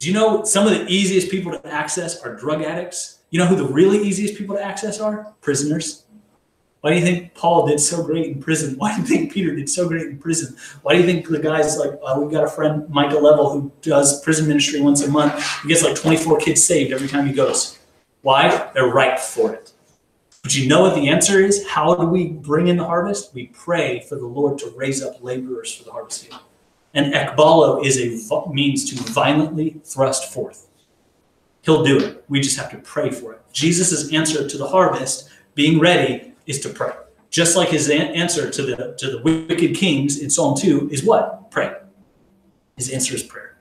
Do you know some of the easiest people to access are drug addicts? You know who the really easiest people to access are? Prisoners. Why do you think Paul did so great in prison? Why do you think Peter did so great in prison? Why do you think the guys like, we've got a friend, Michael Level, who does prison ministry once a month. He gets like 24 kids saved every time he goes. Why? They're ripe for it. But you know what the answer is? How do we bring in the harvest? We pray for the Lord to raise up laborers for the harvest field. And ekbalo is a means to violently thrust forth. He'll do it. We just have to pray for it. Jesus' answer to the harvest, being ready, is to pray. Just like his answer to the wicked kings in Psalm 2 is what? Pray. His answer is prayer.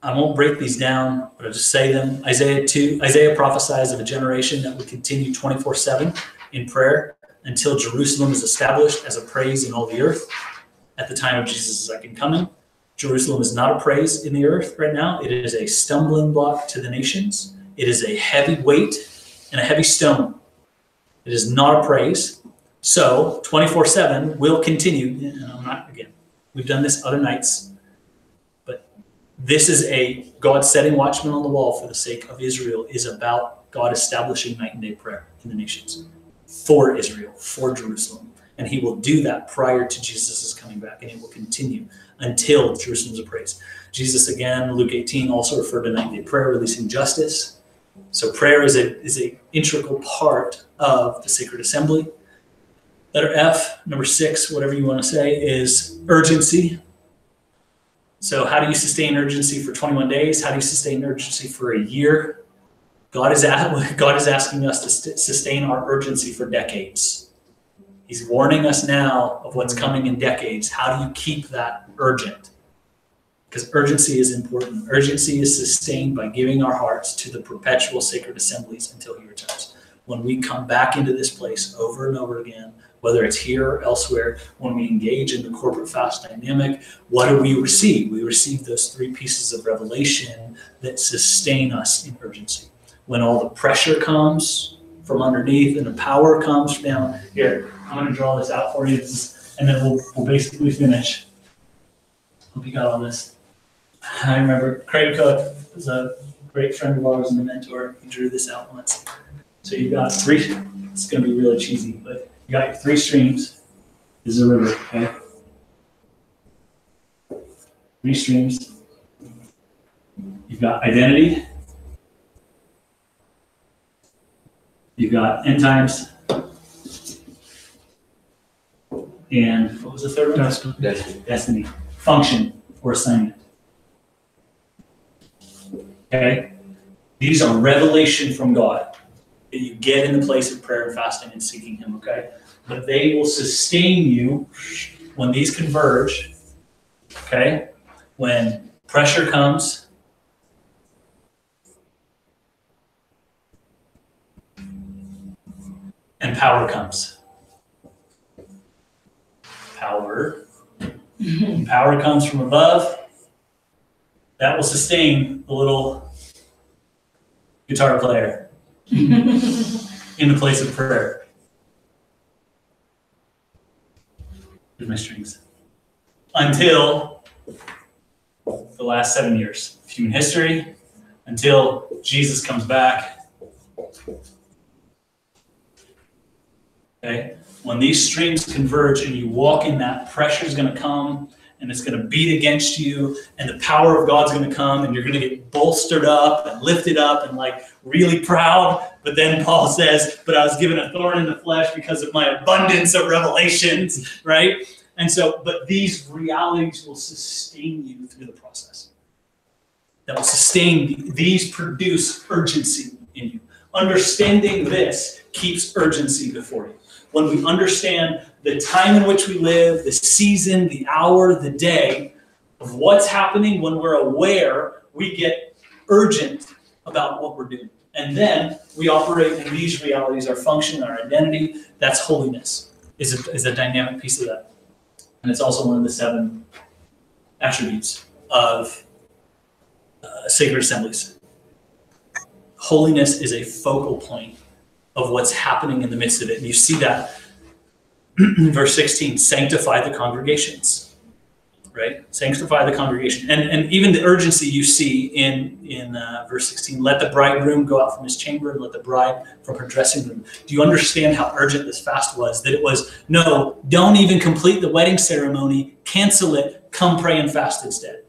I won't break these down, but I'll just say them. Isaiah 2, Isaiah prophesies of a generation that would continue 24/7 in prayer until Jerusalem is established as a praise in all the earth at the time of Jesus' second coming. Jerusalem is not a praise in the earth right now. It is a stumbling block to the nations. It is a heavy weight and a heavy stone. It is not a praise. So 24/7 will continue. And I'm not, again, we've done this other nights, but this is a God setting watchmen on the wall for the sake of Israel, is about God establishing night and day prayer in the nations for Israel, for Jerusalem. And he will do that prior to Jesus' coming back, and it will continue until Jerusalem's a praise. Jesus, again, Luke 18, also referred to night and day prayer, releasing justice. So prayer is a integral part of the sacred assembly. Letter F, number 6, whatever you want to say, is urgency. So how do you sustain urgency for 21 days? How do you sustain urgency for a year? God is asking us to sustain our urgency for decades. He's warning us now of what's coming in decades. How do you keep that urgent? Because urgency is important. Urgency is sustained by giving our hearts to the perpetual sacred assemblies until he returns. When we come back into this place over and over again, whether it's here or elsewhere, when we engage in the corporate fast dynamic, what do we receive? We receive those three pieces of revelation that sustain us in urgency. When all the pressure comes from underneath and the power comes from down, here, I'm going to draw this out for you, and then we'll basically finish. Hope you got all this. I remember Craig Cook was a great friend of ours and a mentor. He drew this out once. So you've got three, it's going to be really cheesy, but you got your three streams. This is a river, okay? Three streams. You've got identity. You've got end times. And what was the third one? Destiny. Destiny. Function or assignment. Okay, these are revelation from God that you get in the place of prayer and fasting and seeking him, okay? But they will sustain you when these converge, okay? When pressure comes, and power comes. Power. When power comes from above, that will sustain the little guitar player in the place of prayer. Here's my strings. Until the last 7 years of human history, until Jesus comes back. Okay? When these streams converge and you walk in that, pressure is going to come and it's going to beat against you, and the power of God's going to come, and you're going to get bolstered up and lifted up and like really proud. But then Paul says, but I was given a thorn in the flesh because of my abundance of revelations, right? And so, but these realities will sustain you through the process. That will sustain you. These produce urgency in you. Understanding this keeps urgency before you. When we understand the time in which we live, the season, the hour, the day of what's happening. When we're aware, we get urgent about what we're doing. And then we operate in these realities, our function, our identity. That's holiness, is a dynamic piece of that. And it's also one of the 7 attributes of sacred assemblies. Holiness is a focal point of what's happening in the midst of it. And you see that in verse 16, sanctify the congregations, right? Sanctify the congregation. And even the urgency you see in verse 16, let the bridegroom go out from his chamber and let the bride from her dressing room. Do you understand how urgent this fast was? That it was, no, don't even complete the wedding ceremony, cancel it, come pray and fast instead.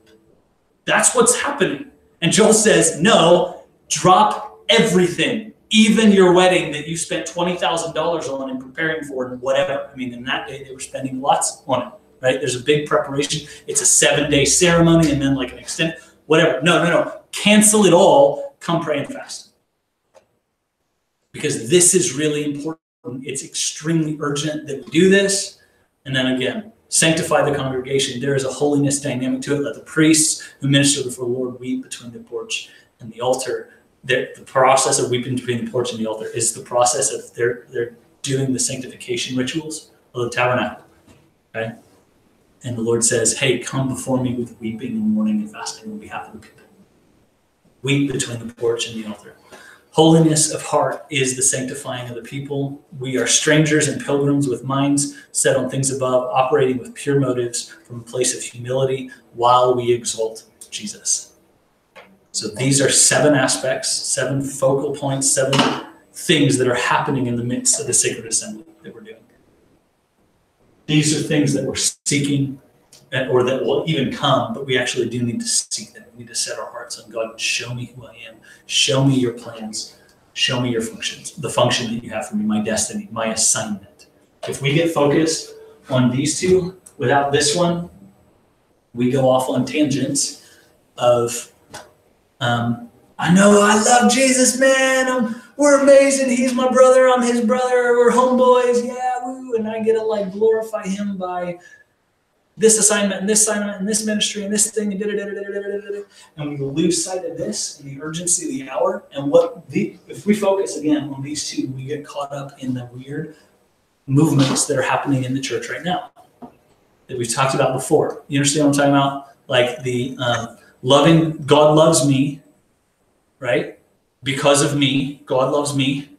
That's what's happening. And Joel says, no, drop everything, even your wedding that you spent $20,000 on and preparing for and whatever. I mean, in that day, they were spending lots on it, right? There's a big preparation. It's a 7-day ceremony and then like an extent, whatever. No. Cancel it all. Come pray and fast. Because this is really important. It's extremely urgent that we do this. And then again, sanctify the congregation. There is a holiness dynamic to it. Let the priests who minister before the Lord weep between the porch and the altar. The process of weeping between the porch and the altar is the process of they're doing the sanctification rituals of the tabernacle, okay? And the Lord says, hey, come before me with weeping and mourning and fasting on behalf of the people. Weep between the porch and the altar. Holiness of heart is the sanctifying of the people. We are strangers and pilgrims with minds set on things above, operating with pure motives from a place of humility while we exalt Jesus. So these are 7 aspects, 7 focal points, 7 things that are happening in the midst of the sacred assembly that we're doing. These are things that we're seeking or that will even come, but we actually do need to seek them. We need to set our hearts on God. Show me who I am. Show me your plans. Show me your functions, the function that you have for me, my destiny, my assignment. If we get focused on these two without this one, we go off on tangents of, I know I love Jesus, man. We're amazing. He's my brother. I'm his brother. We're homeboys. Yeah, woo. And I get to like glorify him by this assignment and this assignment and this ministry and this thing and da-da-da-da-da-da-da-da. And we lose sight of this and the urgency of the hour. And if we focus again on these two, we get caught up in the weird movements that are happening in the church right now that we've talked about before. You understand what I'm talking about? Like the loving, God loves me, right? Because of me, God loves me.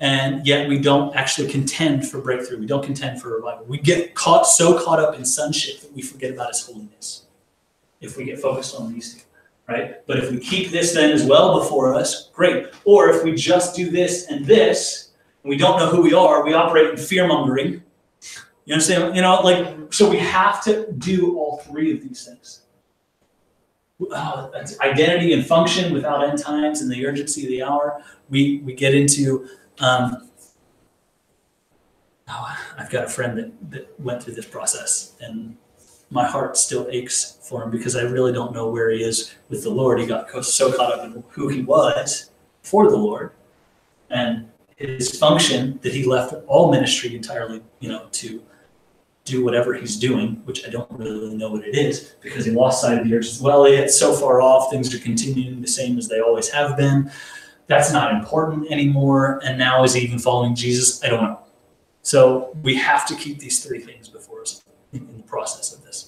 And yet we don't actually contend for breakthrough. We don't contend for revival. We get so caught up in sonship that we forget about his holiness if we get focused on these two, right? But if we keep this then as well before us, great. Or if we just do this, and we don't know who we are, we operate in fear-mongering. You understand? So we have to do all 3 of these things. That's identity and function without end times and the urgency of the hour. We get into... I've got a friend that went through this process, and my heart still aches for him because I really don't know where he is with the Lord. He got so caught up in who he was for the Lord and his function that he left all ministry entirely, to do whatever he's doing, which I don't really know what it is because he lost sight of the urgency. Well, it's so far off. Things are continuing the same as they always have been. That's not important anymore. And now is he even following Jesus? I don't know. So we have to keep these 3 things before us in the process of this.